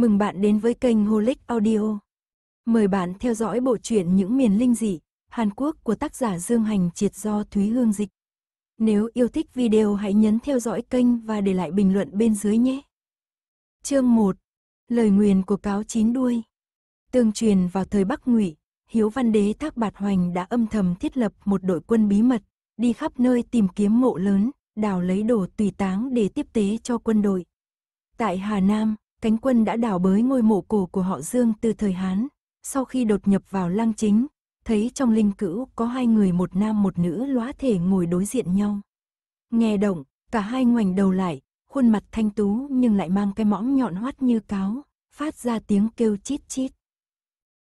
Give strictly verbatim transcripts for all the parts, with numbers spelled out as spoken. Mừng bạn đến với kênh Holic Audio. Mời bạn theo dõi bộ truyện Những miền linh dị Hàn Quốc của tác giả Dương Hành Triệt do Thúy Hương dịch. Nếu yêu thích video hãy nhấn theo dõi kênh và để lại bình luận bên dưới nhé. Chương một. Lời nguyền của cáo chín đuôi. Tương truyền vào thời Bắc Ngụy, Hiếu Văn Đế Thác Bạt Hoành đã âm thầm thiết lập một đội quân bí mật, đi khắp nơi tìm kiếm mộ lớn, đào lấy đồ tùy táng để tiếp tế cho quân đội. Tại Hà Nam, cánh quân đã đào bới ngôi mộ cổ của họ Dương từ thời Hán. Sau khi đột nhập vào lăng chính, thấy trong linh cữu có hai người một nam một nữ lóa thể ngồi đối diện nhau. Nghe động, cả hai ngoảnh đầu lại, khuôn mặt thanh tú nhưng lại mang cái mõm nhọn hoắt như cáo, phát ra tiếng kêu chít chít.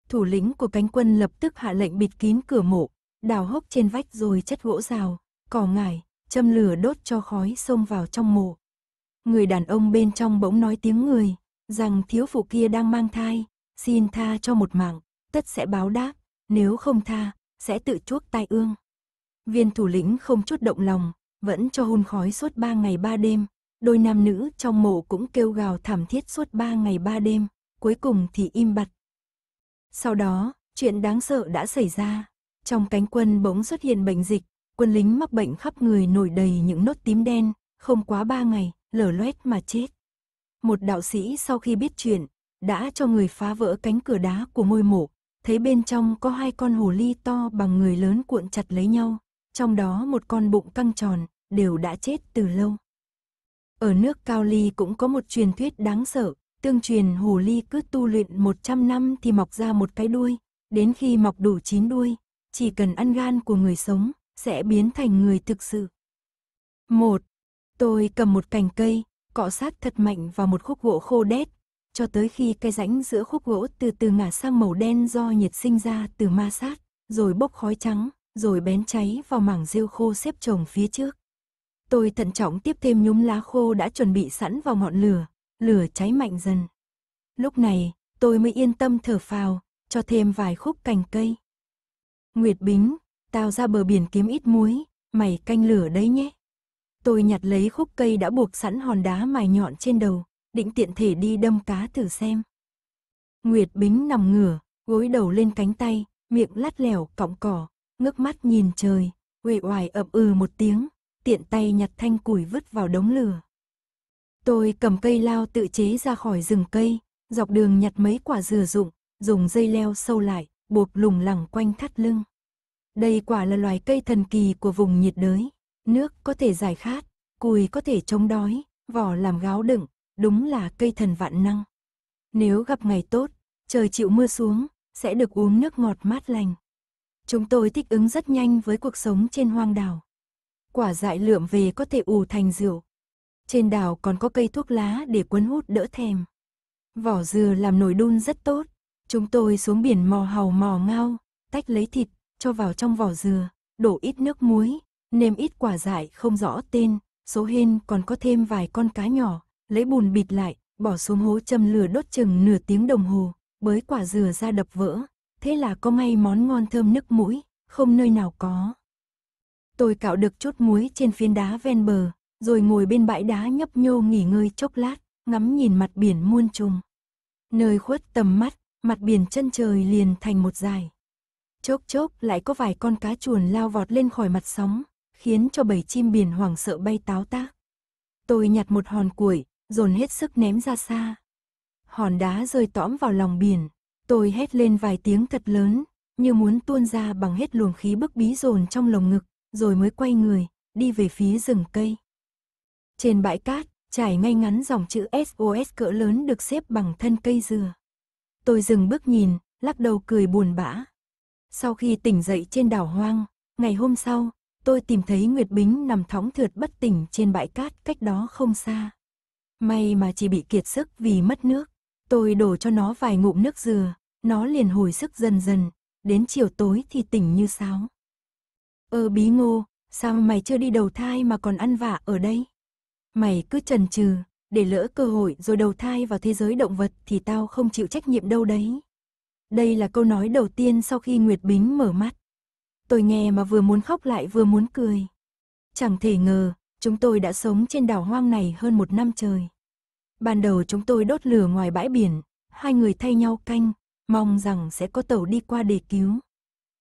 Thủ lĩnh của cánh quân lập tức hạ lệnh bịt kín cửa mộ, đào hốc trên vách rồi chất gỗ rào, cỏ ngải, châm lửa đốt cho khói xông vào trong mộ. Người đàn ông bên trong bỗng nói tiếng người, rằng thiếu phụ kia đang mang thai, xin tha cho một mạng, tất sẽ báo đáp, nếu không tha, sẽ tự chuốc tai ương. Viên thủ lĩnh không chút động lòng, vẫn cho hun khói suốt ba ngày ba đêm, đôi nam nữ trong mộ cũng kêu gào thảm thiết suốt ba ngày ba đêm, cuối cùng thì im bặt. Sau đó, chuyện đáng sợ đã xảy ra, trong cánh quân bỗng xuất hiện bệnh dịch, quân lính mắc bệnh khắp người nổi đầy những nốt tím đen, không quá ba ngày, lở loét mà chết. Một đạo sĩ sau khi biết chuyện, đã cho người phá vỡ cánh cửa đá của ngôi mộ, thấy bên trong có hai con hồ ly to bằng người lớn cuộn chặt lấy nhau, trong đó một con bụng căng tròn, đều đã chết từ lâu. Ở nước Cao Ly cũng có một truyền thuyết đáng sợ, tương truyền hồ ly cứ tu luyện một trăm năm thì mọc ra một cái đuôi, đến khi mọc đủ chín đuôi, chỉ cần ăn gan của người sống, sẽ biến thành người thực sự. Một, tôi cầm một cành cây, cọ sát thật mạnh vào một khúc gỗ khô đét, cho tới khi cái rãnh giữa khúc gỗ từ từ ngả sang màu đen do nhiệt sinh ra từ ma sát, rồi bốc khói trắng, rồi bén cháy vào mảng rêu khô xếp chồng phía trước. Tôi thận trọng tiếp thêm nhúm lá khô đã chuẩn bị sẵn vào ngọn lửa, lửa cháy mạnh dần. Lúc này, tôi mới yên tâm thở phào, cho thêm vài khúc cành cây. Nguyệt Bính, tao ra bờ biển kiếm ít muối, mày canh lửa đấy nhé. Tôi nhặt lấy khúc cây đã buộc sẵn hòn đá mài nhọn trên đầu, định tiện thể đi đâm cá thử xem. Nguyệt Bính nằm ngửa, gối đầu lên cánh tay, miệng lắt lẻo cọng cỏ, ngước mắt nhìn trời, uể oải ậm ừ một tiếng, tiện tay nhặt thanh củi vứt vào đống lửa. Tôi cầm cây lao tự chế ra khỏi rừng cây, dọc đường nhặt mấy quả dừa rụng, dùng dây leo sâu lại, buộc lủng lẳng quanh thắt lưng. Đây quả là loài cây thần kỳ của vùng nhiệt đới, nước có thể giải khát, cùi có thể chống đói, vỏ làm gáo đựng, đúng là cây thần vạn năng. Nếu gặp ngày tốt, trời chịu mưa xuống, sẽ được uống nước ngọt mát lành. Chúng tôi thích ứng rất nhanh với cuộc sống trên hoang đảo. Quả dại lượm về có thể ủ thành rượu. Trên đảo còn có cây thuốc lá để quấn hút đỡ thèm. Vỏ dừa làm nồi đun rất tốt. Chúng tôi xuống biển mò hàu mò ngao, tách lấy thịt, cho vào trong vỏ dừa, đổ ít nước muối, nêm ít quả dại không rõ tên, số hên còn có thêm vài con cá nhỏ, lấy bùn bịt lại, bỏ xuống hố châm lửa đốt chừng nửa tiếng đồng hồ, bới quả dừa ra đập vỡ, thế là có ngay món ngon thơm nức mũi, không nơi nào có. Tôi cạo được chút muối trên phiến đá ven bờ, rồi ngồi bên bãi đá nhấp nhô nghỉ ngơi chốc lát, ngắm nhìn mặt biển muôn trùng. Nơi khuất tầm mắt, mặt biển chân trời liền thành một dải. Chốc chốc lại có vài con cá chuồn lao vọt lên khỏi mặt sóng, khiến cho bầy chim biển hoảng sợ bay táo tác. Tôi nhặt một hòn củi, dồn hết sức ném ra xa. Hòn đá rơi tõm vào lòng biển, tôi hét lên vài tiếng thật lớn, như muốn tuôn ra bằng hết luồng khí bức bí dồn trong lồng ngực, rồi mới quay người, đi về phía rừng cây. Trên bãi cát, trải ngay ngắn dòng chữ ét ô ét cỡ lớn được xếp bằng thân cây dừa. Tôi dừng bước nhìn, lắc đầu cười buồn bã. Sau khi tỉnh dậy trên đảo hoang, ngày hôm sau, tôi tìm thấy Nguyệt Bính nằm thõng thượt bất tỉnh trên bãi cát cách đó không xa. May mà chỉ bị kiệt sức vì mất nước, tôi đổ cho nó vài ngụm nước dừa, nó liền hồi sức dần dần, đến chiều tối thì tỉnh như sáo. Ơ bí ngô, sao mày chưa đi đầu thai mà còn ăn vạ ở đây? Mày cứ chần chừ, để lỡ cơ hội rồi đầu thai vào thế giới động vật thì tao không chịu trách nhiệm đâu đấy. Đây là câu nói đầu tiên sau khi Nguyệt Bính mở mắt. Tôi nghe mà vừa muốn khóc lại vừa muốn cười. Chẳng thể ngờ, chúng tôi đã sống trên đảo hoang này hơn một năm trời. Ban đầu chúng tôi đốt lửa ngoài bãi biển, hai người thay nhau canh, mong rằng sẽ có tàu đi qua để cứu.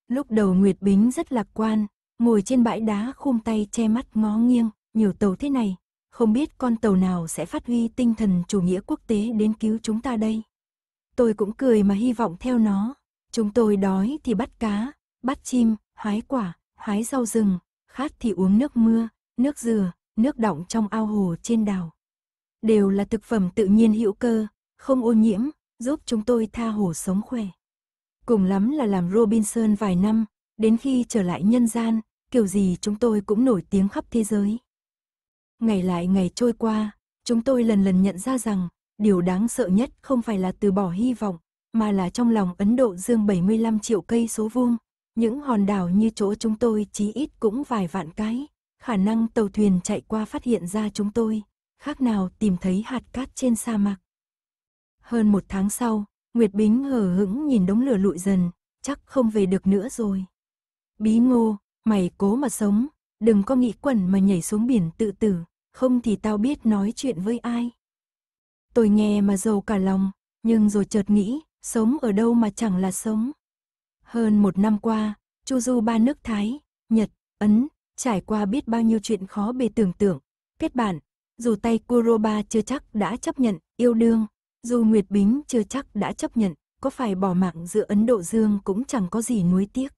Lúc đầu Nguyệt Bính rất lạc quan, ngồi trên bãi đá khum tay che mắt ngó nghiêng, nhiều tàu thế này, không biết con tàu nào sẽ phát huy tinh thần chủ nghĩa quốc tế đến cứu chúng ta đây. Tôi cũng cười mà hy vọng theo nó, chúng tôi đói thì bắt cá, bắt chim, hái quả, hái rau rừng, khát thì uống nước mưa, nước dừa, nước đọng trong ao hồ trên đảo. Đều là thực phẩm tự nhiên hữu cơ, không ô nhiễm, giúp chúng tôi tha hồ sống khỏe. Cùng lắm là làm Robinson vài năm, đến khi trở lại nhân gian, kiểu gì chúng tôi cũng nổi tiếng khắp thế giới. Ngày lại ngày trôi qua, chúng tôi lần lần nhận ra rằng, điều đáng sợ nhất không phải là từ bỏ hy vọng, mà là trong lòng Ấn Độ Dương bảy mươi lăm triệu cây số vuông, những hòn đảo như chỗ chúng tôi chí ít cũng vài vạn cái, khả năng tàu thuyền chạy qua phát hiện ra chúng tôi, khác nào tìm thấy hạt cát trên sa mạc. Hơn một tháng sau, Nguyệt Bính hờ hững nhìn đống lửa lụi dần, chắc không về được nữa rồi. Bí Ngô, mày cố mà sống, đừng có nghĩ quẩn mà nhảy xuống biển tự tử, không thì tao biết nói chuyện với ai. Tôi nghe mà rầu cả lòng, nhưng rồi chợt nghĩ, sống ở đâu mà chẳng là sống. Hơn một năm qua, chu du ba nước Thái, Nhật, Ấn, trải qua biết bao nhiêu chuyện khó bề tưởng tượng, kết bạn, dù tay Kuroba chưa chắc đã chấp nhận, yêu đương, dù Nguyệt Bính chưa chắc đã chấp nhận, có phải bỏ mạng giữa Ấn Độ Dương cũng chẳng có gì nuối tiếc.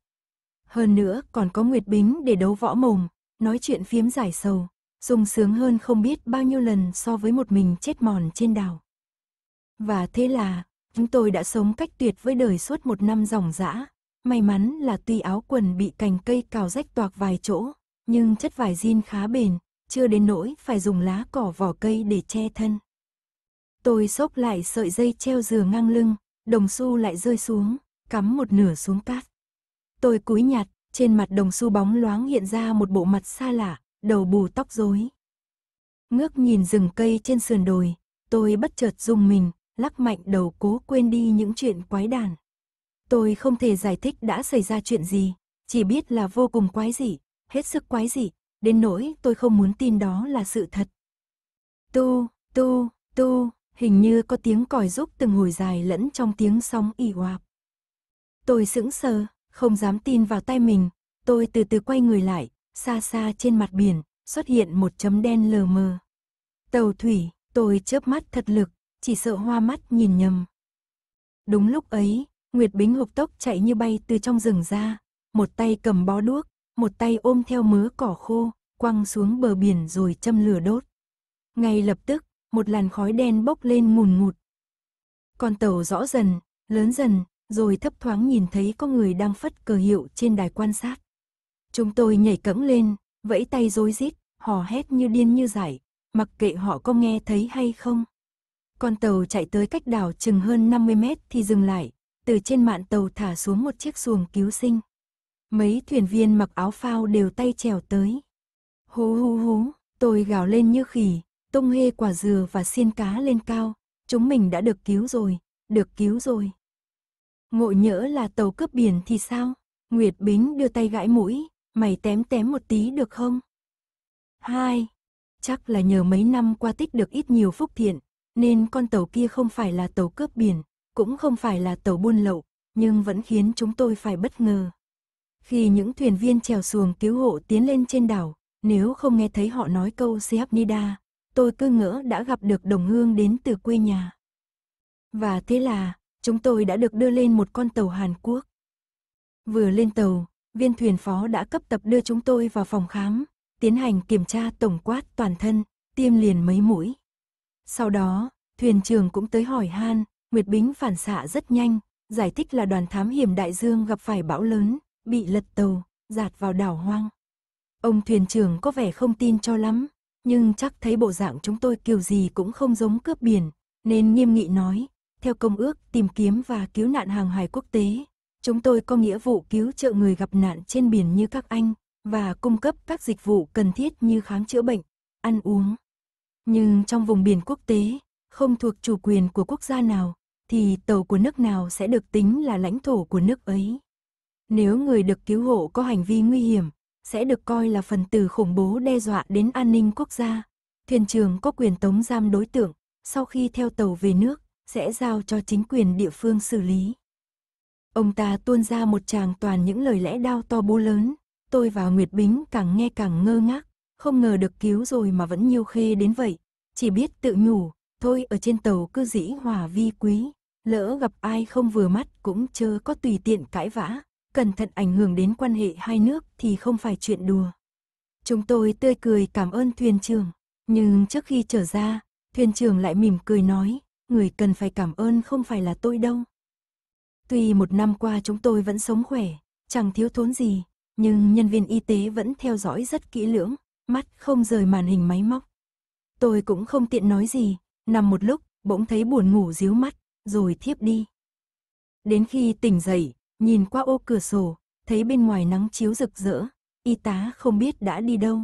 Hơn nữa còn có Nguyệt Bính để đấu võ mồm, nói chuyện phiếm giải sầu, sung sướng hơn không biết bao nhiêu lần so với một mình chết mòn trên đảo. Và thế là, chúng tôi đã sống cách tuyệt với đời suốt một năm ròng rã. May mắn là tuy áo quần bị cành cây cào rách toạc vài chỗ, nhưng chất vải jean khá bền, chưa đến nỗi phải dùng lá cỏ vỏ cây để che thân. Tôi xốc lại sợi dây treo dừa ngang lưng, đồng xu lại rơi xuống, cắm một nửa xuống cát. Tôi cúi nhặt, trên mặt đồng xu bóng loáng hiện ra một bộ mặt xa lạ, đầu bù tóc rối. Ngước nhìn rừng cây trên sườn đồi, tôi bất chợt rùng mình, lắc mạnh đầu cố quên đi những chuyện quái đản. Tôi không thể giải thích đã xảy ra chuyện gì, chỉ biết là vô cùng quái dị, hết sức quái dị, đến nỗi tôi không muốn tin đó là sự thật. Tu, tu, tu, hình như có tiếng còi rúc từng hồi dài lẫn trong tiếng sóng ì oạp. Tôi sững sờ, không dám tin vào tai mình, tôi từ từ quay người lại, xa xa trên mặt biển, xuất hiện một chấm đen lờ mờ. Tàu thủy, tôi chớp mắt thật lực, chỉ sợ hoa mắt nhìn nhầm. Đúng lúc ấy, Nguyệt Bính hộc tốc chạy như bay từ trong rừng ra, một tay cầm bó đuốc, một tay ôm theo mớ cỏ khô, quăng xuống bờ biển rồi châm lửa đốt. Ngay lập tức, một làn khói đen bốc lên ngùn ngụt. Con tàu rõ dần, lớn dần, rồi thấp thoáng nhìn thấy có người đang phất cờ hiệu trên đài quan sát. Chúng tôi nhảy cẫng lên, vẫy tay rối rít, hò hét như điên như dại, mặc kệ họ có nghe thấy hay không. Con tàu chạy tới cách đảo chừng hơn năm mươi mét thì dừng lại. Từ trên mạn tàu thả xuống một chiếc xuồng cứu sinh. Mấy thuyền viên mặc áo phao đều tay trèo tới. Hú hú hú, tôi gào lên như khỉ, tung hê quả dừa và xiên cá lên cao. Chúng mình đã được cứu rồi, được cứu rồi. Ngộ nhỡ là tàu cướp biển thì sao? Nguyệt Bính đưa tay gãi mũi, mày tém tém một tí được không? Hai, chắc là nhờ mấy năm qua tích được ít nhiều phúc thiện, nên con tàu kia không phải là tàu cướp biển. Cũng không phải là tàu buôn lậu, nhưng vẫn khiến chúng tôi phải bất ngờ. Khi những thuyền viên trèo xuồng cứu hộ tiến lên trên đảo, nếu không nghe thấy họ nói câu Seapnida, tôi cứ ngỡ đã gặp được đồng hương đến từ quê nhà. Và thế là, chúng tôi đã được đưa lên một con tàu Hàn Quốc. Vừa lên tàu, viên thuyền phó đã cấp tập đưa chúng tôi vào phòng khám, tiến hành kiểm tra tổng quát toàn thân, tiêm liền mấy mũi. Sau đó, thuyền trưởng cũng tới hỏi han. Nguyệt Bính phản xạ rất nhanh, giải thích là đoàn thám hiểm đại dương gặp phải bão lớn, bị lật tàu, dạt vào đảo hoang. Ông thuyền trưởng có vẻ không tin cho lắm, nhưng chắc thấy bộ dạng chúng tôi kiểu gì cũng không giống cướp biển, nên nghiêm nghị nói, theo Công ước Tìm kiếm và Cứu nạn Hàng hải Quốc tế, chúng tôi có nghĩa vụ cứu trợ người gặp nạn trên biển như các anh, và cung cấp các dịch vụ cần thiết như khám chữa bệnh, ăn uống. Nhưng trong vùng biển quốc tế, không thuộc chủ quyền của quốc gia nào, thì tàu của nước nào sẽ được tính là lãnh thổ của nước ấy. Nếu người được cứu hộ có hành vi nguy hiểm, sẽ được coi là phần tử khủng bố đe dọa đến an ninh quốc gia. Thuyền trưởng có quyền tống giam đối tượng, sau khi theo tàu về nước, sẽ giao cho chính quyền địa phương xử lý. Ông ta tuôn ra một tràng toàn những lời lẽ đao to bố lớn, tôi và Nguyệt Bính càng nghe càng ngơ ngác, không ngờ được cứu rồi mà vẫn nhiêu khê đến vậy, chỉ biết tự nhủ, thôi ở trên tàu cứ dĩ hòa vi quý, lỡ gặp ai không vừa mắt cũng chớ có tùy tiện cãi vã, cẩn thận ảnh hưởng đến quan hệ hai nước thì không phải chuyện đùa. Chúng tôi tươi cười cảm ơn thuyền trưởng, nhưng trước khi trở ra, thuyền trưởng lại mỉm cười nói, người cần phải cảm ơn không phải là tôi đâu. Tuy một năm qua chúng tôi vẫn sống khỏe, chẳng thiếu thốn gì, nhưng nhân viên y tế vẫn theo dõi rất kỹ lưỡng, mắt không rời màn hình máy móc. Tôi cũng không tiện nói gì, nằm một lúc, bỗng thấy buồn ngủ díu mắt, rồi thiếp đi. Đến khi tỉnh dậy, nhìn qua ô cửa sổ, thấy bên ngoài nắng chiếu rực rỡ, y tá không biết đã đi đâu.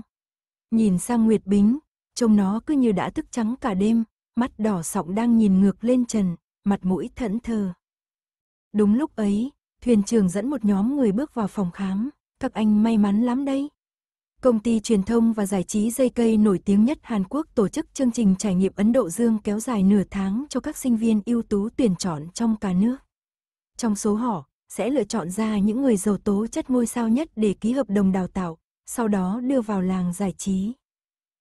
Nhìn sang Nguyệt Bính, trông nó cứ như đã thức trắng cả đêm, mắt đỏ sọng đang nhìn ngược lên trần, mặt mũi thẫn thờ. Đúng lúc ấy, thuyền trưởng dẫn một nhóm người bước vào phòng khám, các anh may mắn lắm đấy. Công ty truyền thông và giải trí J K nổi tiếng nhất Hàn Quốc tổ chức chương trình trải nghiệm Ấn Độ Dương kéo dài nửa tháng cho các sinh viên ưu tú tuyển chọn trong cả nước. Trong số họ, sẽ lựa chọn ra những người giàu tố chất ngôi sao nhất để ký hợp đồng đào tạo, sau đó đưa vào làng giải trí.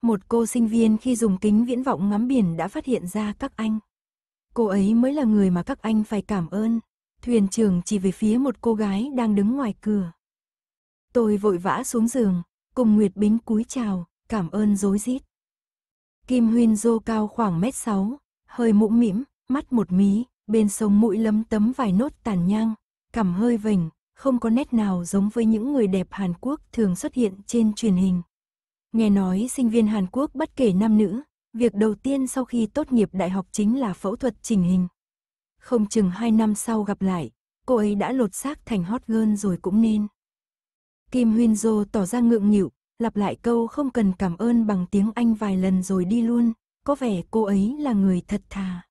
Một cô sinh viên khi dùng kính viễn vọng ngắm biển đã phát hiện ra các anh. Cô ấy mới là người mà các anh phải cảm ơn. Thuyền trưởng chỉ về phía một cô gái đang đứng ngoài cửa. Tôi vội vã xuống giường, cùng Nguyệt Bính cúi chào, cảm ơn rối rít. Kim Huyên Dô cao khoảng mét sáu, hơi mũm mĩm, mắt một mí, bên sống mũi lấm tấm vài nốt tàn nhang, cằm hơi vểnh, không có nét nào giống với những người đẹp Hàn Quốc thường xuất hiện trên truyền hình. Nghe nói sinh viên Hàn Quốc bất kể nam nữ, việc đầu tiên sau khi tốt nghiệp đại học chính là phẫu thuật chỉnh hình. Không chừng hai năm sau gặp lại, cô ấy đã lột xác thành hot girl rồi cũng nên. Kim Huyên Dô tỏ ra ngượng nghịu, lặp lại câu không cần cảm ơn bằng tiếng Anh vài lần rồi đi luôn, có vẻ cô ấy là người thật thà.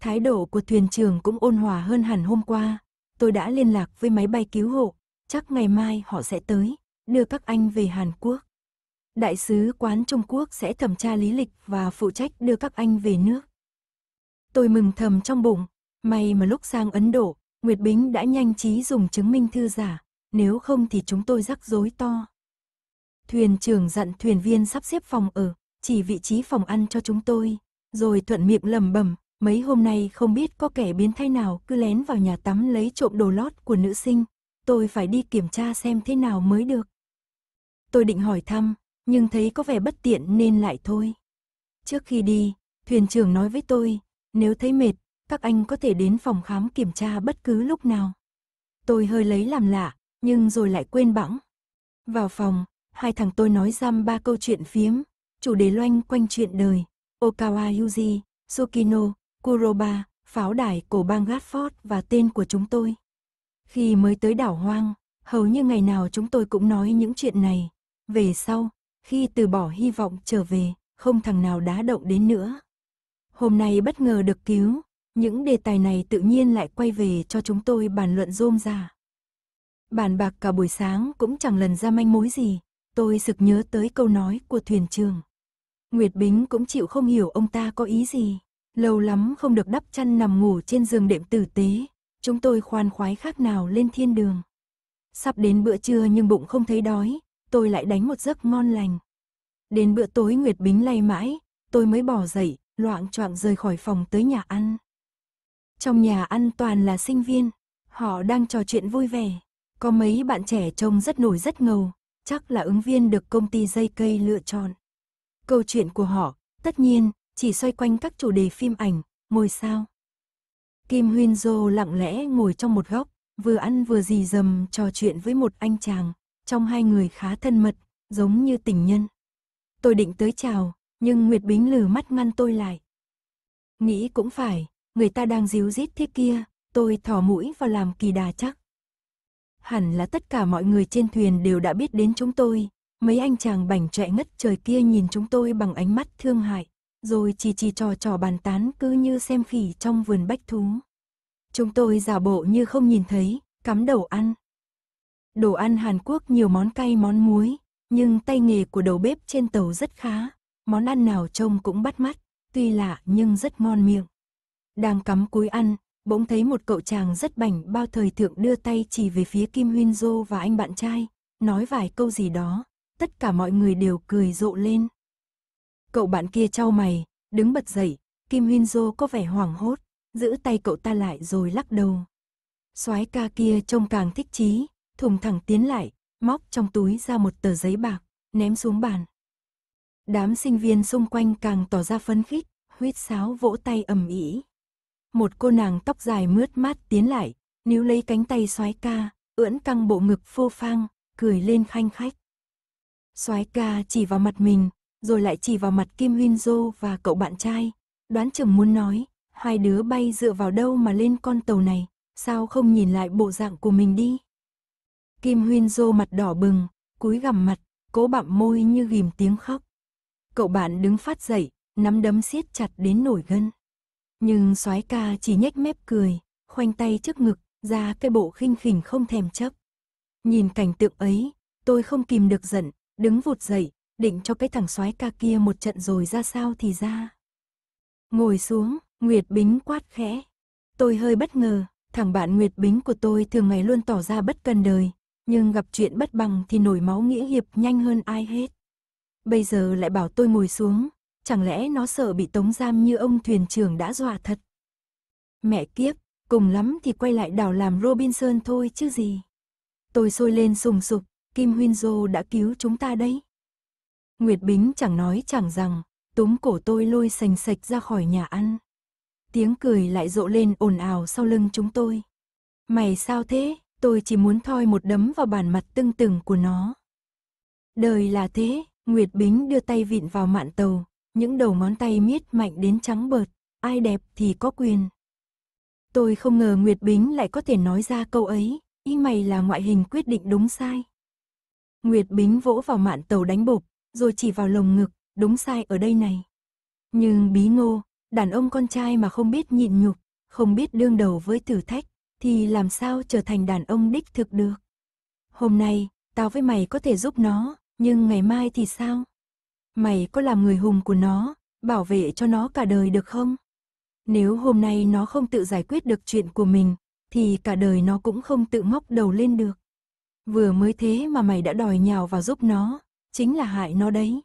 Thái độ của thuyền trưởng cũng ôn hòa hơn hẳn hôm qua, tôi đã liên lạc với máy bay cứu hộ, chắc ngày mai họ sẽ tới, đưa các anh về Hàn Quốc. Đại sứ quán Trung Quốc sẽ thẩm tra lý lịch và phụ trách đưa các anh về nước. Tôi mừng thầm trong bụng, may mà lúc sang Ấn Độ, Nguyệt Bính đã nhanh trí dùng chứng minh thư giả, nếu không thì chúng tôi rắc rối to. Thuyền trưởng dặn thuyền viên sắp xếp phòng ở, chỉ vị trí phòng ăn cho chúng tôi, rồi thuận miệng lẩm bẩm, mấy hôm nay không biết có kẻ biến thái nào cứ lén vào nhà tắm lấy trộm đồ lót của nữ sinh, tôi phải đi kiểm tra xem thế nào mới được. Tôi định hỏi thăm, nhưng thấy có vẻ bất tiện nên lại thôi. Trước khi đi, thuyền trưởng nói với tôi, nếu thấy mệt, các anh có thể đến phòng khám kiểm tra bất cứ lúc nào. Tôi hơi lấy làm lạ, nhưng rồi lại quên bẵng. Vào phòng, hai thằng tôi nói răm ba câu chuyện phiếm, chủ đề loanh quanh chuyện đời, Okawa Yuji, Tsukino, Kuroba, pháo đài cổ bang Gatford và tên của chúng tôi. Khi mới tới đảo hoang, hầu như ngày nào chúng tôi cũng nói những chuyện này. Về sau, khi từ bỏ hy vọng trở về, không thằng nào đá động đến nữa. Hôm nay bất ngờ được cứu, những đề tài này tự nhiên lại quay về cho chúng tôi bàn luận rôm rả. Bàn bạc cả buổi sáng cũng chẳng lần ra manh mối gì, tôi sực nhớ tới câu nói của thuyền trưởng. Nguyệt Bính cũng chịu không hiểu ông ta có ý gì, lâu lắm không được đắp chăn nằm ngủ trên giường đệm tử tế, chúng tôi khoan khoái khác nào lên thiên đường. Sắp đến bữa trưa nhưng bụng không thấy đói, tôi lại đánh một giấc ngon lành. Đến bữa tối Nguyệt Bính lay mãi, tôi mới bỏ dậy, loạng choạng rời khỏi phòng tới nhà ăn. Trong nhà ăn toàn là sinh viên, họ đang trò chuyện vui vẻ. Có mấy bạn trẻ trông rất nổi rất ngầu, chắc là ứng viên được công ty J K lựa chọn. Câu chuyện của họ, tất nhiên, chỉ xoay quanh các chủ đề phim ảnh, ngôi sao. Kim Huyên Dô lặng lẽ ngồi trong một góc, vừa ăn vừa rì rầm trò chuyện với một anh chàng, trong hai người khá thân mật, giống như tình nhân. Tôi định tới chào, nhưng Nguyệt Bính lừ mắt ngăn tôi lại. Nghĩ cũng phải, người ta đang díu dít thế kia, tôi thò mũi vào làm kỳ đà chắc. Hẳn là tất cả mọi người trên thuyền đều đã biết đến chúng tôi, mấy anh chàng bảnh chọe ngất trời kia nhìn chúng tôi bằng ánh mắt thương hại, rồi chỉ chỉ trò trò bàn tán cứ như xem khỉ trong vườn bách thú. Chúng tôi giả bộ như không nhìn thấy, cắm đầu ăn. Đồ ăn Hàn Quốc nhiều món cay món muối, nhưng tay nghề của đầu bếp trên tàu rất khá, món ăn nào trông cũng bắt mắt, tuy lạ nhưng rất ngon miệng. Đang cắm cúi ăn, bỗng thấy một cậu chàng rất bảnh bao thời thượng đưa tay chỉ về phía Kim Huyên Dô và anh bạn trai, nói vài câu gì đó, tất cả mọi người đều cười rộ lên. Cậu bạn kia chau mày, đứng bật dậy, Kim Huyên Dô có vẻ hoảng hốt, giữ tay cậu ta lại rồi lắc đầu. Soái ca kia trông càng thích chí, thùng thẳng tiến lại, móc trong túi ra một tờ giấy bạc, ném xuống bàn. Đám sinh viên xung quanh càng tỏ ra phấn khích, huýt sáo vỗ tay ầm ĩ. Một cô nàng tóc dài mướt mát tiến lại, níu lấy cánh tay soái ca, ưỡn căng bộ ngực phô phang, cười lên khanh khách. Soái ca chỉ vào mặt mình, rồi lại chỉ vào mặt Kim Huyên Dô và cậu bạn trai, đoán chừng muốn nói, hai đứa bay dựa vào đâu mà lên con tàu này, sao không nhìn lại bộ dạng của mình đi. Kim Huyên Dô mặt đỏ bừng, cúi gằm mặt, cố bặm môi như ghìm tiếng khóc. Cậu bạn đứng phát dậy, nắm đấm siết chặt đến nổi gân. Nhưng soái ca chỉ nhếch mép cười, khoanh tay trước ngực, ra cái bộ khinh khỉnh không thèm chấp. Nhìn cảnh tượng ấy, tôi không kìm được giận, đứng vụt dậy, định cho cái thằng soái ca kia một trận rồi ra sao thì ra. Ngồi xuống, Nguyệt Bính quát khẽ. Tôi hơi bất ngờ, thằng bạn Nguyệt Bính của tôi thường ngày luôn tỏ ra bất cần đời, nhưng gặp chuyện bất bằng thì nổi máu nghĩa hiệp nhanh hơn ai hết. Bây giờ lại bảo tôi ngồi xuống, chẳng lẽ nó sợ bị tống giam như ông thuyền trưởng đã dọa thật. Mẹ kiếp, cùng lắm thì quay lại đảo làm Robinson thôi chứ gì. Tôi sôi lên sùng sục, Kim Huyên Dô đã cứu chúng ta đấy. Nguyệt Bính chẳng nói chẳng rằng, túm cổ tôi lôi sành sạch ra khỏi nhà ăn. Tiếng cười lại rộ lên ồn ào sau lưng chúng tôi. Mày sao thế, tôi chỉ muốn thoi một đấm vào bàn mặt tưng tửng của nó. Đời là thế, Nguyệt Bính đưa tay vịn vào mạn tàu, những đầu ngón tay miết mạnh đến trắng bợt, ai đẹp thì có quyền. Tôi không ngờ Nguyệt Bính lại có thể nói ra câu ấy, ý mày là ngoại hình quyết định đúng sai. Nguyệt Bính vỗ vào mạn tàu đánh bộp, rồi chỉ vào lồng ngực, đúng sai ở đây này. Nhưng bí ngô, đàn ông con trai mà không biết nhịn nhục, không biết đương đầu với thử thách, thì làm sao trở thành đàn ông đích thực được. Hôm nay, tao với mày có thể giúp nó, nhưng ngày mai thì sao? Mày có làm người hùng của nó, bảo vệ cho nó cả đời được không? Nếu hôm nay nó không tự giải quyết được chuyện của mình, thì cả đời nó cũng không tự ngóc đầu lên được. Vừa mới thế mà mày đã đòi nhào vào giúp nó, chính là hại nó đấy.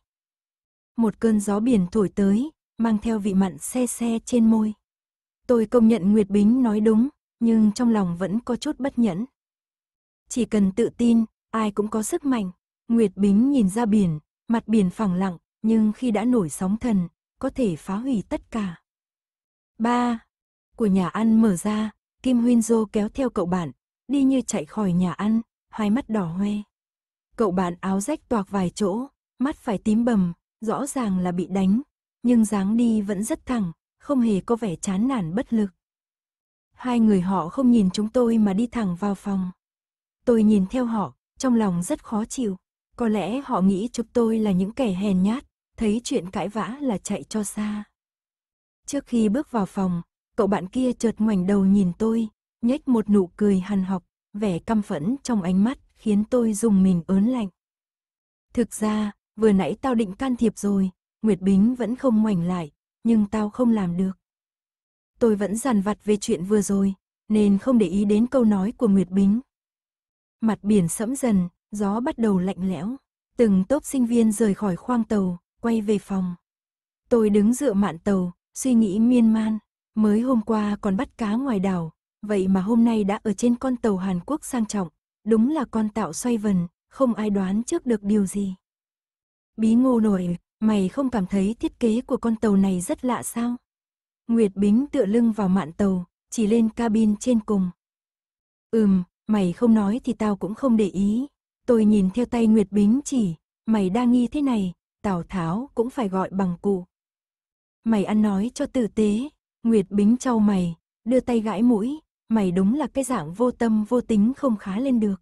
Một cơn gió biển thổi tới, mang theo vị mặn se se trên môi. Tôi công nhận Nguyệt Bính nói đúng, nhưng trong lòng vẫn có chút bất nhẫn. Chỉ cần tự tin, ai cũng có sức mạnh. Nguyệt Bính nhìn ra biển, mặt biển phẳng lặng, nhưng khi đã nổi sóng thần, có thể phá hủy tất cả. Ba, của nhà ăn mở ra, Kim Huyên Dô kéo theo cậu bạn, đi như chạy khỏi nhà ăn, hai mắt đỏ hoe. Cậu bạn áo rách toạc vài chỗ, mắt phải tím bầm, rõ ràng là bị đánh, nhưng dáng đi vẫn rất thẳng, không hề có vẻ chán nản bất lực. Hai người họ không nhìn chúng tôi mà đi thẳng vào phòng. Tôi nhìn theo họ, trong lòng rất khó chịu. Có lẽ họ nghĩ chúng tôi là những kẻ hèn nhát, thấy chuyện cãi vã là chạy cho xa. Trước khi bước vào phòng, cậu bạn kia chợt ngoảnh đầu nhìn tôi, nhếch một nụ cười hằn học, vẻ căm phẫn trong ánh mắt khiến tôi rùng mình ớn lạnh. Thực ra, vừa nãy tao định can thiệp rồi, Nguyệt Bính vẫn không ngoảnh lại, nhưng tao không làm được. Tôi vẫn dằn vặt về chuyện vừa rồi, nên không để ý đến câu nói của Nguyệt Bính. Mặt biển sẫm dần, gió bắt đầu lạnh lẽo, từng tốp sinh viên rời khỏi khoang tàu, quay về phòng. Tôi đứng dựa mạn tàu, suy nghĩ miên man, mới hôm qua còn bắt cá ngoài đảo, vậy mà hôm nay đã ở trên con tàu Hàn Quốc sang trọng, đúng là con tạo xoay vần, không ai đoán trước được điều gì. Bí ngô nổi, mày không cảm thấy thiết kế của con tàu này rất lạ sao? Nguyệt Bính tựa lưng vào mạn tàu, chỉ lên cabin trên cùng. Ừm, mày không nói thì tao cũng không để ý. Tôi nhìn theo tay Nguyệt Bính chỉ, mày đa nghi thế này, Tào Tháo cũng phải gọi bằng cụ. Mày ăn nói cho tử tế, Nguyệt Bính chau mày, đưa tay gãi mũi, mày đúng là cái dạng vô tâm vô tính không khá lên được.